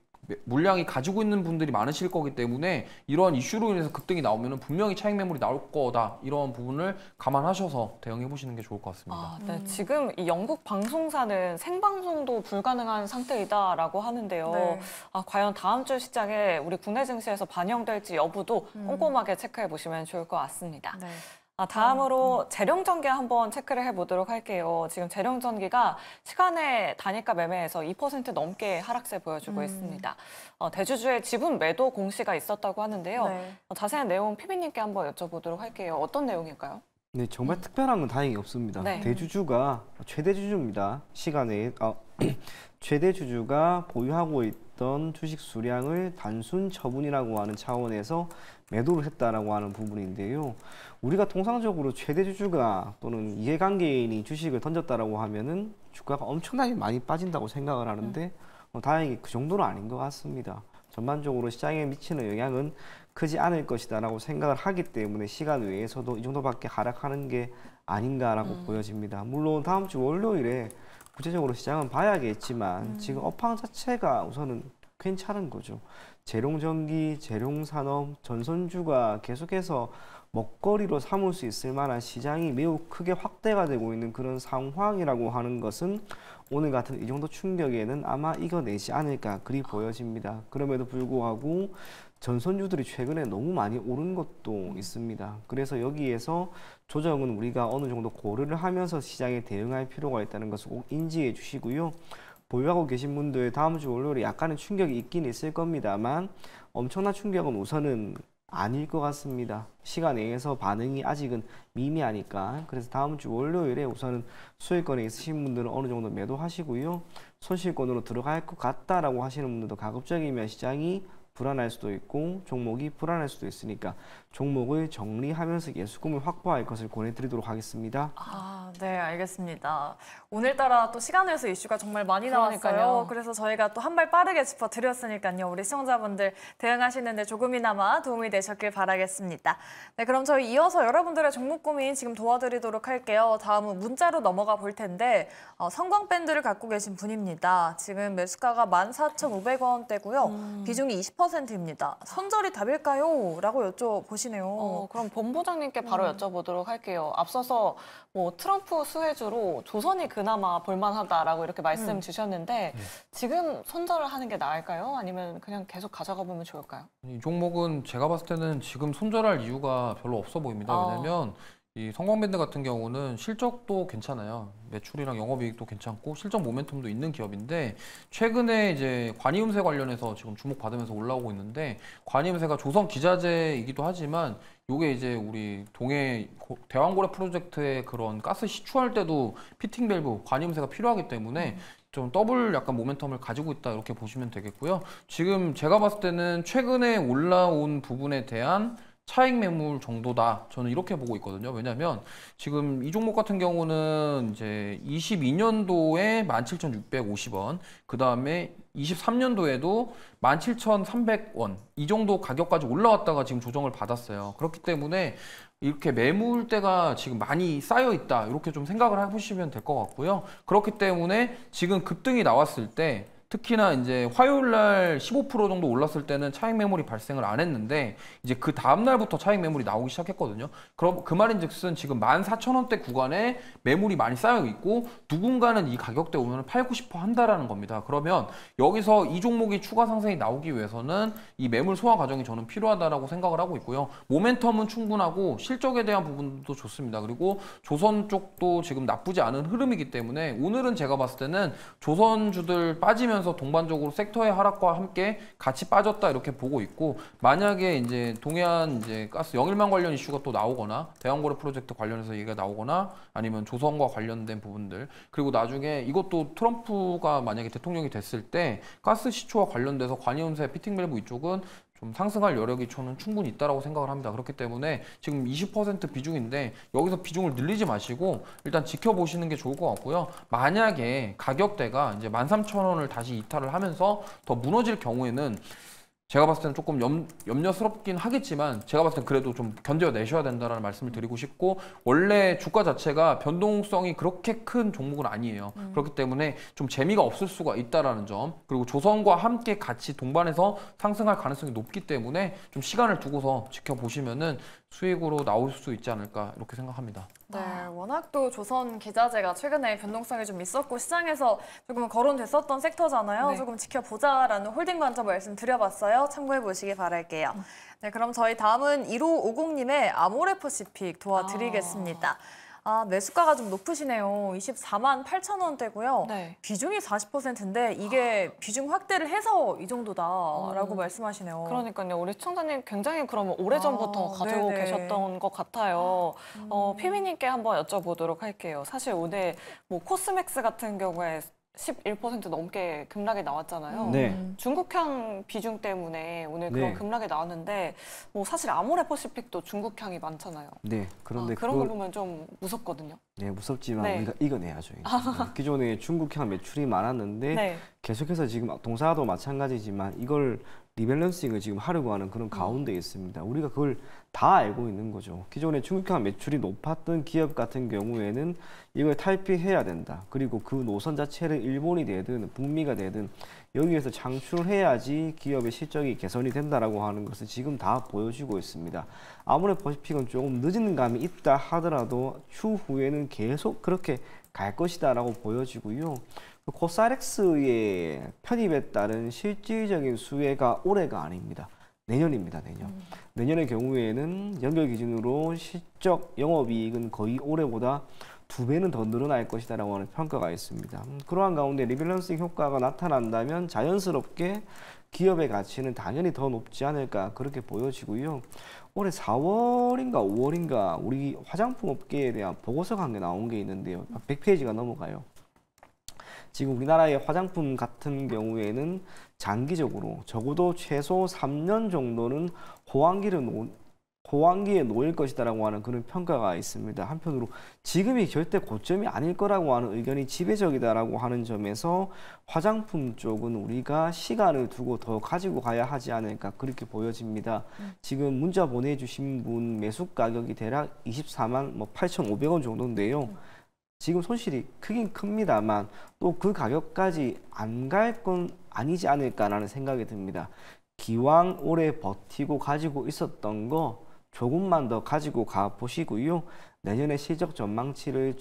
물량이 가지고 있는 분들이 많으실 거기 때문에 이러한 이슈로 인해서 급등이 나오면 분명히 차익 매물이 나올 거다. 이런 부분을 감안하셔서 대응해 보시는 게 좋을 것 같습니다. 네. 지금 이 영국 방송사는 생방송도 불가능한 상태이다라고 하는데요. 네. 과연 다음 주 시장에 우리 국내 증시에서 반영될지 여부도 꼼꼼하게 체크해 보시면 좋을 것 같습니다. 네. 다음으로 제룡전기 한번 체크를 해보도록 할게요. 지금 제룡전기가 시간에 단일가 매매에서 2% 넘게 하락세 보여주고 있습니다. 대주주의 지분 매도 공시가 있었다고 하는데요. 네. 자세한 내용 PB님께 한번 여쭤보도록 할게요. 어떤 내용일까요? 네, 정말 특별한 건 다행히 없습니다. 네. 대주주가 최대주주입니다. 시간에 최대주주가 보유하고 있던 주식 수량을 단순 처분이라고 하는 차원에서 매도를 했다라고 하는 부분인데요. 우리가 통상적으로 최대주주가 또는 이해관계인이 주식을 던졌다라고 하면은 주가가 엄청나게 많이 빠진다고 생각을 하는데 다행히 그 정도는 아닌 것 같습니다. 전반적으로 시장에 미치는 영향은 크지 않을 것이다라고 생각을 하기 때문에 시간 외에서도 이 정도밖에 하락하는 게 아닌가라고 보여집니다. 물론 다음 주 월요일에 구체적으로 시장은 봐야겠지만 지금 업황 자체가 우선은 괜찮은 거죠. 제룡전기, 제룡산업, 전선주가 계속해서 먹거리로 삼을 수 있을 만한 시장이 매우 크게 확대가 되고 있는 그런 상황이라고 하는 것은 오늘 같은 이 정도 충격에는 아마 이겨내지 않을까 그리 보여집니다. 그럼에도 불구하고 전선주들이 최근에 너무 많이 오른 것도 있습니다. 그래서 여기에서 조정은 우리가 어느 정도 고려를 하면서 시장에 대응할 필요가 있다는 것을 꼭 인지해 주시고요. 보유하고 계신 분들 다음 주 월요일에 약간의 충격이 있긴 있을 겁니다만 엄청난 충격은 우선은 아닐 것 같습니다. 시간 내에서 반응이 아직은 미미하니까 그래서 다음 주 월요일에 우선은 수익권에 있으신 분들은 어느 정도 매도하시고요. 손실권으로 들어갈 것 같다라고 하시는 분들도 가급적이면 시장이 불안할 수도 있고 종목이 불안할 수도 있으니까 종목을 정리하면서 예수금을 확보할 것을 권해드리도록 하겠습니다. 네, 알겠습니다. 오늘따라 또 시간 외에서 이슈가 정말 많이 나왔어요. 그래서 저희가 또 한 발 빠르게 짚어드렸으니까요. 우리 시청자분들 대응하시는데 조금이나마 도움이 되셨길 바라겠습니다. 네, 그럼 저희 이어서 여러분들의 종목 고민 지금 도와드리도록 할게요. 다음은 문자로 넘어가 볼 텐데 성광밴드를 갖고 계신 분입니다. 지금 매수가가 14,500원대고요. 비중이 20%입니다. 손절이 답일까요? 라고 여쭤보시네요. 그럼 본부장님께 바로 여쭤보도록 할게요. 앞서서 뭐 트럼프 수혜주로 조선이 그나마 볼만하다라고 이렇게 말씀 주셨는데 지금 손절을 하는 게 나을까요? 아니면 그냥 계속 가져가 보면 좋을까요? 이 종목은 제가 봤을 때는 지금 손절할 이유가 별로 없어 보입니다. 왜냐면 이 성광밴드 같은 경우는 실적도 괜찮아요. 매출이랑 영업이익도 괜찮고 실적 모멘텀도 있는 기업인데 최근에 이제 관이음쇠 관련해서 지금 주목받으면서 올라오고 있는데 관이음쇠가 조선 기자재이기도 하지만 요게 이제 우리 동해 대왕고래 프로젝트의 그런 가스 시추할 때도 피팅 밸브 관이음쇠가 필요하기 때문에 좀 더블 약간 모멘텀을 가지고 있다 이렇게 보시면 되겠고요. 지금 제가 봤을 때는 최근에 올라온 부분에 대한 차익 매물 정도다. 저는 이렇게 보고 있거든요. 왜냐면 지금 이 종목 같은 경우는 이제 22년도에 17,650원, 그 다음에 23년도에도 17,300원, 이 정도 가격까지 올라왔다가 지금 조정을 받았어요. 그렇기 때문에 이렇게 매물대가 지금 많이 쌓여있다. 이렇게 좀 생각을 해보시면 될 것 같고요. 그렇기 때문에 지금 급등이 나왔을 때 특히나 이제 화요일날 15% 정도 올랐을 때는 차익 매물이 발생을 안 했는데 이제 그 다음날부터 차익 매물이 나오기 시작했거든요. 그럼 그 말인즉슨 지금 14,000원대 구간에 매물이 많이 쌓여 있고 누군가는 이 가격대 오면 팔고 싶어 한다라는 겁니다. 그러면 여기서 이 종목이 추가 상승이 나오기 위해서는 이 매물 소화 과정이 저는 필요하다라고 생각을 하고 있고요. 모멘텀은 충분하고 실적에 대한 부분도 좋습니다. 그리고 조선 쪽도 지금 나쁘지 않은 흐름이기 때문에 오늘은 제가 봤을 때는 조선주들 빠지면 동반적으로 섹터의 하락과 함께 같이 빠졌다 이렇게 보고 있고 만약에 이제 동해안 이제 가스 영일만 관련 이슈가 또 나오거나 대왕고래 프로젝트 관련해서 얘기가 나오거나 아니면 조선과 관련된 부분들 그리고 나중에 이것도 트럼프가 만약에 대통령이 됐을 때 가스 시추와 관련돼서 관이음쇠 피팅밸브 이쪽은 좀 상승할 여력이 저는 충분히 있다라고 생각을 합니다. 그렇기 때문에 지금 20% 비중인데 여기서 비중을 늘리지 마시고 일단 지켜보시는 게 좋을 것 같고요. 만약에 가격대가 이제 13,000원을 다시 이탈을 하면서 더 무너질 경우에는 제가 봤을 때는 조금 염려스럽긴 하겠지만 제가 봤을 땐 그래도 좀 견뎌내셔야 된다라는 말씀을 드리고 싶고 원래 주가 자체가 변동성이 그렇게 큰 종목은 아니에요. 그렇기 때문에 좀 재미가 없을 수가 있다라는 점 그리고 조선과 함께 같이 동반해서 상승할 가능성이 높기 때문에 좀 시간을 두고서 지켜보시면은 수익으로 나올 수 있지 않을까 이렇게 생각합니다. 네, 워낙 또 조선 기자재가 최근에 변동성이 좀 있었고 시장에서 조금 거론됐었던 섹터잖아요. 네. 조금 지켜보자라는 홀딩 관점 말씀드려봤어요. 참고해보시기 바랄게요. 네, 그럼 저희 다음은 1550님의 아모레퍼시픽 도와드리겠습니다. 매수가가 좀 높으시네요. 24만 8,000원대고요. 네. 비중이 40%인데 이게 비중 확대를 해서 이 정도다라고 말씀하시네요. 그러니까요. 우리 시청자님 굉장히 그러면 오래전부터 가지고 네네. 계셨던 것 같아요. 피비님께 한번 여쭤보도록 할게요. 사실 오늘 뭐 코스맥스 같은 경우에 11% 넘게 급락이 나왔잖아요. 네. 중국향 비중 때문에 오늘 그런 네. 급락이 나왔는데 뭐 사실 아모레퍼시픽도 중국향이 많잖아요. 네. 그런데 그런 걸 보면 좀 무섭거든요. 네, 무섭지만 네. 우리가 이겨내야죠. 기존에 중국향 매출이 많았는데 네. 계속해서 지금 동사도 마찬가지지만 이걸 리밸런싱을 지금 하려고 하는 그런 가운데 있습니다. 우리가 그걸 다 알고 있는 거죠. 기존에 중국향 매출이 높았던 기업 같은 경우에는 이걸 탈피해야 된다. 그리고 그 노선 자체를 일본이 되든 북미가 되든 여기에서 창출해야지 기업의 실적이 개선이 된다라고 하는 것을 지금 다 보여주고 있습니다. 아모레퍼시픽은 조금 늦은 감이 있다 하더라도 추후에는 계속 그렇게 갈 것이다라고 보여지고요. 코사렉스의 편입에 따른 실질적인 수혜가 올해가 아닙니다. 내년입니다. 내년. 내년의 경우에는 연결 기준으로 실적 영업이익은 거의 올해보다 2배는 더 늘어날 것이다라고 하는 평가가 있습니다. 그러한 가운데 리밸런싱 효과가 나타난다면 자연스럽게 기업의 가치는 당연히 더 높지 않을까 그렇게 보여지고요. 올해 4월인가 5월인가 우리 화장품 업계에 대한 보고서가 한 게 나온 게 있는데요. 100페이지가 넘어가요. 지금 우리나라의 화장품 같은 경우에는 장기적으로 적어도 최소 3년 정도는 호황기에 놓일 것이다라고 하는 그런 평가가 있습니다. 한편으로 지금이 절대 고점이 아닐 거라고 하는 의견이 지배적이다라고 하는 점에서 화장품 쪽은 우리가 시간을 두고 더 가지고 가야 하지 않을까 그렇게 보여집니다. 지금 문자 보내주신 분 매수 가격이 대략 24만 8,500원 정도인데요. 지금 손실이 크긴 큽니다만 또 그 가격까지 안 갈 건 아니지 않을까라는 생각이 듭니다. 기왕 오래 버티고 가지고 있었던 거 조금만 더 가지고 가보시고요. 내년에 실적 전망치를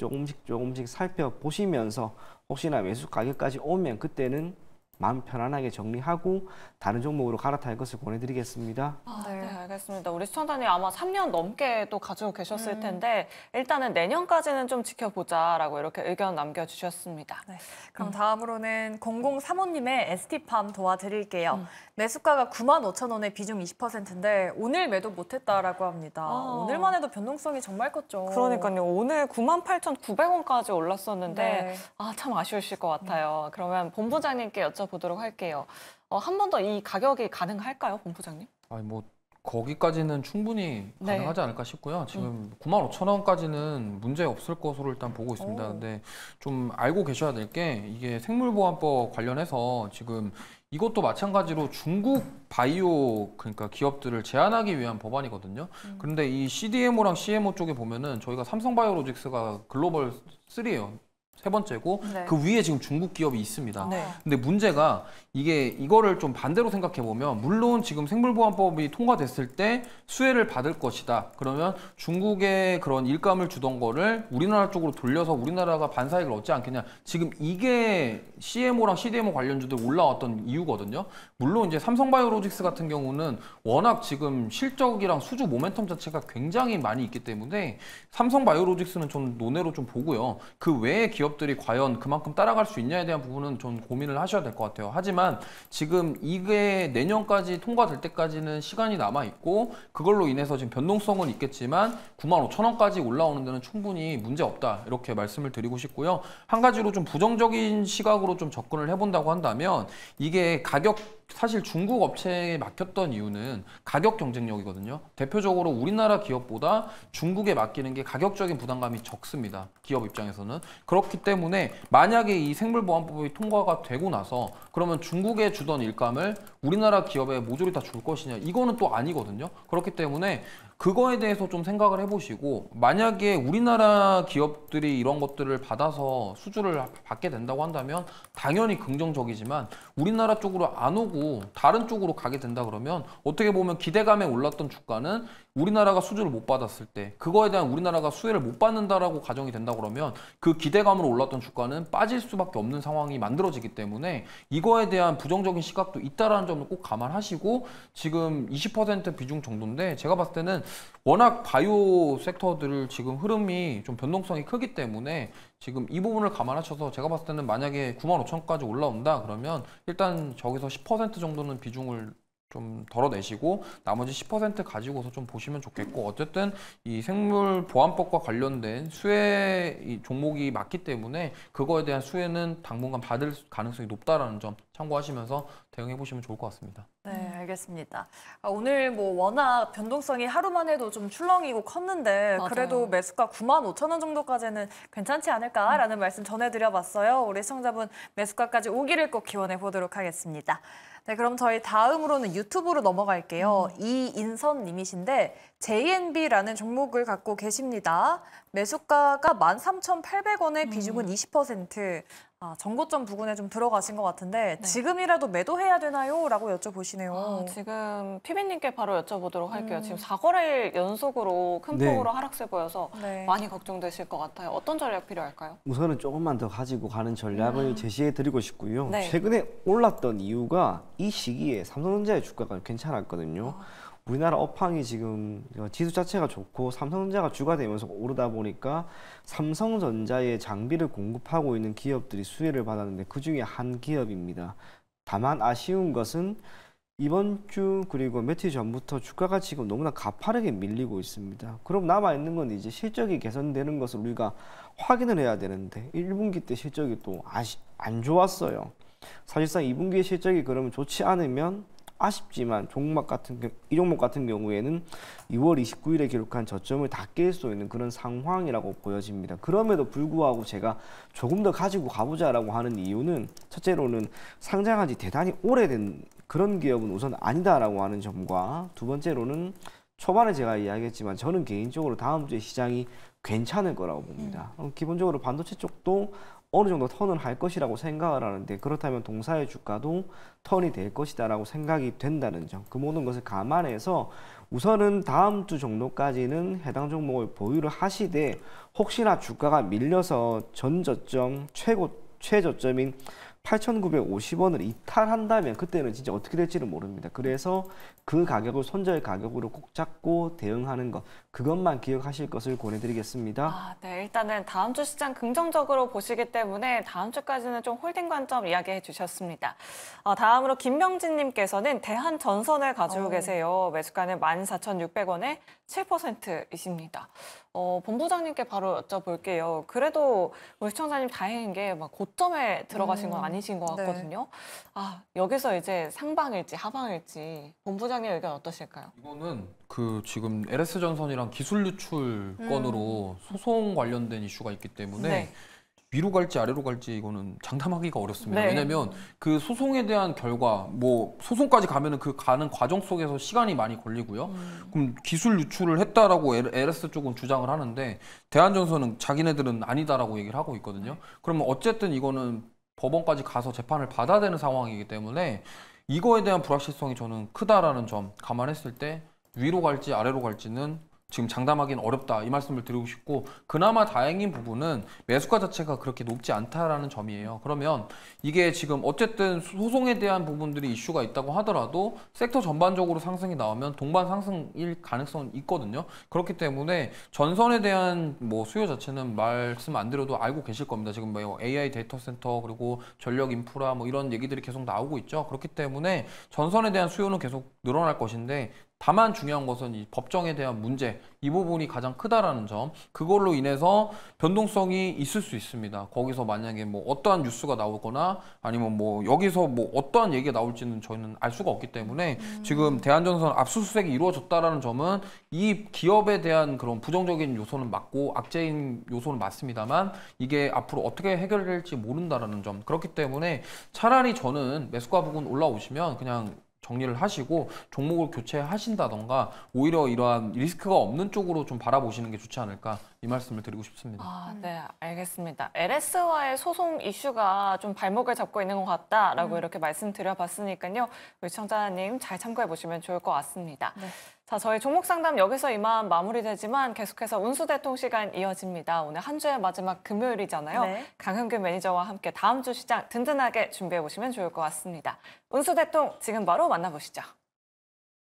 조금씩 살펴보시면서 혹시나 매수 가격까지 오면 그때는 마음 편안하게 정리하고 다른 종목으로 갈아탈 것을 권해드리겠습니다. 아, 네, 알겠습니다. 우리 시청자님 아마 3년 넘게 또 가지고 계셨을 텐데 일단은 내년까지는 좀 지켜보자라고 이렇게 의견 남겨주셨습니다. 네, 그럼 다음으로는 0035님의 에스티팜 도와드릴게요. 매수가가 95,000원에 비중 20%인데 오늘 매도 못했다라고 합니다. 오늘만 해도 변동성이 정말 컸죠. 그러니까요. 오늘 98,900원까지 올랐었는데 네. 아, 참 아쉬우실 것 같아요. 그러면 본부장님께 여쭤보도록 할게요. 한 번 더 이 가격이 가능할까요, 본부장님? 아니 뭐 거기까지는 충분히 가능하지 네. 않을까 싶고요. 지금 95,000원까지는 문제 없을 것으로 일단 보고 있습니다. 근데 좀 알고 계셔야 될 게 이게 생물보안법 관련해서 지금 이것도 마찬가지로 중국 바이오 그러니까 기업들을 제한하기 위한 법안이거든요. 그런데 이 CDMO랑 CMO 쪽에 보면은 저희가 삼성바이오로직스가 글로벌 3예요. 3번째고 네. 그 위에 지금 중국 기업이 있습니다. 네. 근데 문제가 이게 이거를 좀 반대로 생각해 보면 물론 지금 생물보안법이 통과됐을 때 수혜를 받을 것이다. 그러면 중국의 그런 일감을 주던 거를 우리나라 쪽으로 돌려서 우리나라가 반사익을 얻지 않겠냐. 지금 이게 CMO랑 CDMO 관련주들 올라왔던 이유거든요. 물론 이제 삼성바이오로직스 같은 경우는 워낙 지금 실적이랑 수주 모멘텀 자체가 굉장히 많이 있기 때문에 삼성바이오로직스는 좀 논외로 좀 보고요. 그 외의 기업들이 과연 그만큼 따라갈 수 있냐에 대한 부분은 좀 고민을 하셔야 될 것 같아요. 하지만 지금 이게 내년까지 통과될 때까지는 시간이 남아있고 그걸로 인해서 지금 변동성은 있겠지만 95,000원까지 올라오는 데는 충분히 문제 없다 이렇게 말씀을 드리고 싶고요. 한 가지로 좀 부정적인 시각으로 좀 접근을 해본다고 한다면 이게 가격 사실 중국 업체에 맡겼던 이유는 가격 경쟁력이거든요. 대표적으로 우리나라 기업보다 중국에 맡기는 게 가격적인 부담감이 적습니다. 기업 입장에서는. 그렇기 때문에 만약에 이 생물보안법이 통과가 되고 나서 그러면 중국에 주던 일감을 우리나라 기업에 모조리 다 줄 것이냐. 이거는 또 아니거든요. 그렇기 때문에 그거에 대해서 좀 생각을 해보시고 만약에 우리나라 기업들이 이런 것들을 받아서 수주를 받게 된다고 한다면 당연히 긍정적이지만 우리나라 쪽으로 안 오고 다른 쪽으로 가게 된다 그러면 어떻게 보면 기대감에 올랐던 주가는 우리나라가 수주를 못 받았을 때 그거에 대한 우리나라가 수혜를 못 받는다라고 가정이 된다 그러면 그 기대감으로 올랐던 주가는 빠질 수밖에 없는 상황이 만들어지기 때문에 이거에 대한 부정적인 시각도 있다라는 점을 꼭 감안하시고 지금 20% 비중 정도인데 제가 봤을 때는 워낙 바이오 섹터들 지금 흐름이 좀 변동성이 크기 때문에 지금 이 부분을 감안하셔서 제가 봤을 때는 만약에 95,000원까지 올라온다 그러면 일단 저기서 10% 정도는 비중을 좀 덜어내시고 나머지 10% 가지고서 좀 보시면 좋겠고 어쨌든 이 생물보안법과 관련된 수혜 종목이 맞기 때문에 그거에 대한 수혜는 당분간 받을 가능성이 높다라는 점 참고하시면서 대응해 보시면 좋을 것 같습니다. 네, 알겠습니다. 오늘 뭐 워낙 변동성이 하루만 해도 좀 출렁이고 컸는데 맞아요. 그래도 매수가 95,000원 정도까지는 괜찮지 않을까라는 말씀 전해드려봤어요. 우리 시청자분 매수가까지 오기를 꼭 기원해 보도록 하겠습니다. 네, 그럼 저희 다음으로는 유튜브로 넘어갈게요. 이인선 님이신데 JNB라는 종목을 갖고 계십니다. 매수가가 13,800원에 비중은 20%. 아, 전고점 부근에 좀 들어가신 것 같은데 네. 지금이라도 매도해야 되나요? 라고 여쭤보시네요. 아, 지금 피비님께 바로 여쭤보도록 할게요. 지금 4거래일 연속으로 큰 폭으로 네. 하락세 보여서 네. 많이 걱정되실 것 같아요. 어떤 전략 필요할까요? 우선은 조금만 더 가지고 가는 전략을 제시해드리고 싶고요. 네. 최근에 올랐던 이유가 이 시기에 삼성전자의 주가가 괜찮았거든요. 우리나라 업황이 지금 지수 자체가 좋고 삼성전자가 주가 되면서 오르다 보니까 삼성전자의 장비를 공급하고 있는 기업들이 수혜를 받았는데 그중에 한 기업입니다. 다만 아쉬운 것은 이번 주 그리고 며칠 전부터 주가가 지금 너무나 가파르게 밀리고 있습니다. 그럼 남아있는 건 이제 실적이 개선되는 것을 우리가 확인을 해야 되는데 1분기 때 실적이 또 안 좋았어요. 사실상 2분기의 실적이 그러면 좋지 않으면 아쉽지만 이 종목 같은 경우에는 2월 29일에 기록한 저점을 다 깰 수 있는 그런 상황이라고 보여집니다. 그럼에도 불구하고 제가 조금 더 가지고 가보자라고 하는 이유는 첫째로는 상장한 지 대단히 오래된 그런 기업은 우선 아니다라고 하는 점과 두 번째로는 초반에 제가 이야기했지만 저는 개인적으로 다음 주에 시장이 괜찮을 거라고 봅니다. 기본적으로 반도체 쪽도 어느 정도 턴을 할 것이라고 생각을 하는데 그렇다면 동사의 주가도 턴이 될 것이라고 생각이 된다는 점, 그 모든 것을 감안해서 우선은 다음 주 정도까지는 해당 종목을 보유를 하시되 혹시나 주가가 밀려서 전저점 최저점인 8,950원을 이탈한다면 그때는 진짜 어떻게 될지는 모릅니다. 그래서 그 가격을 손절 가격으로 꼭 잡고 대응하는 것, 그것만 기억하실 것을 권해드리겠습니다. 아, 네, 일단은 다음 주 시장 긍정적으로 보시기 때문에 다음 주까지는 좀 홀딩 관점 이야기해 주셨습니다. 다음으로 김명진 님께서는 대한전선을 가지고 계세요. 매수가는 14,600원에 7%이십니다. 본부장님께 바로 여쭤볼게요. 그래도 우리 시청자님 다행인 게 막 고점에 들어가신 건 아니신 것 같거든요. 네. 아, 여기서 이제 상방일지 하방일지 본부장님 의견 어떠실까요? 이거는 그 지금 LS전선이랑 기술 유출 건으로 소송 관련된 이슈가 있기 때문에 네. 위로 갈지 아래로 갈지 이거는 장담하기가 어렵습니다. 네. 왜냐면 그 소송에 대한 결과, 뭐 소송까지 가면은 그 가는 과정 속에서 시간이 많이 걸리고요. 그럼 기술 유출을 했다라고 LS 쪽은 주장을 하는데 대한전선은 자기네들은 아니다라고 얘기를 하고 있거든요. 그러면 어쨌든 이거는 법원까지 가서 재판을 받아야 되는 상황이기 때문에 이거에 대한 불확실성이 저는 크다라는 점 감안했을 때 위로 갈지 아래로 갈지는 지금 장담하기는 어렵다 이 말씀을 드리고 싶고, 그나마 다행인 부분은 매수가 자체가 그렇게 높지 않다라는 점이에요. 그러면 이게 지금 어쨌든 소송에 대한 부분들이 이슈가 있다고 하더라도 섹터 전반적으로 상승이 나오면 동반 상승일 가능성은 있거든요. 그렇기 때문에 전선에 대한 뭐 수요 자체는 말씀 안 드려도 알고 계실 겁니다. 지금 뭐 AI 데이터 센터 그리고 전력 인프라 뭐 이런 얘기들이 계속 나오고 있죠. 그렇기 때문에 전선에 대한 수요는 계속 늘어날 것인데, 다만 중요한 것은 이 법정에 대한 문제, 이 부분이 가장 크다라는 점, 그걸로 인해서 변동성이 있을 수 있습니다. 거기서 만약에 뭐 어떠한 뉴스가 나오거나 아니면 뭐 여기서 뭐 어떠한 얘기가 나올지는 저희는 알 수가 없기 때문에 지금 대한전선 압수수색이 이루어졌다라는 점은 이 기업에 대한 그런 부정적인 요소는 맞고 악재인 요소는 맞습니다만 이게 앞으로 어떻게 해결될지 모른다라는 점, 그렇기 때문에 차라리 저는 매수가 부분 올라오시면 그냥 정리를 하시고 종목을 교체하신다던가 오히려 이러한 리스크가 없는 쪽으로 좀 바라보시는 게 좋지 않을까 이 말씀을 드리고 싶습니다. 아, 네, 알겠습니다. LS와의 소송 이슈가 좀 발목을 잡고 있는 것 같다라고 이렇게 말씀드려봤으니까요. 우리 시청자님 잘 참고해보시면 좋을 것 같습니다. 네. 자, 저희 종목 상담 여기서 이만 마무리되지만 계속해서 운수대통 시간 이어집니다. 오늘 한 주의 마지막 금요일이잖아요. 네. 강현규 매니저와 함께 다음 주 시장 든든하게 준비해보시면 좋을 것 같습니다. 운수대통 지금 바로 만나보시죠.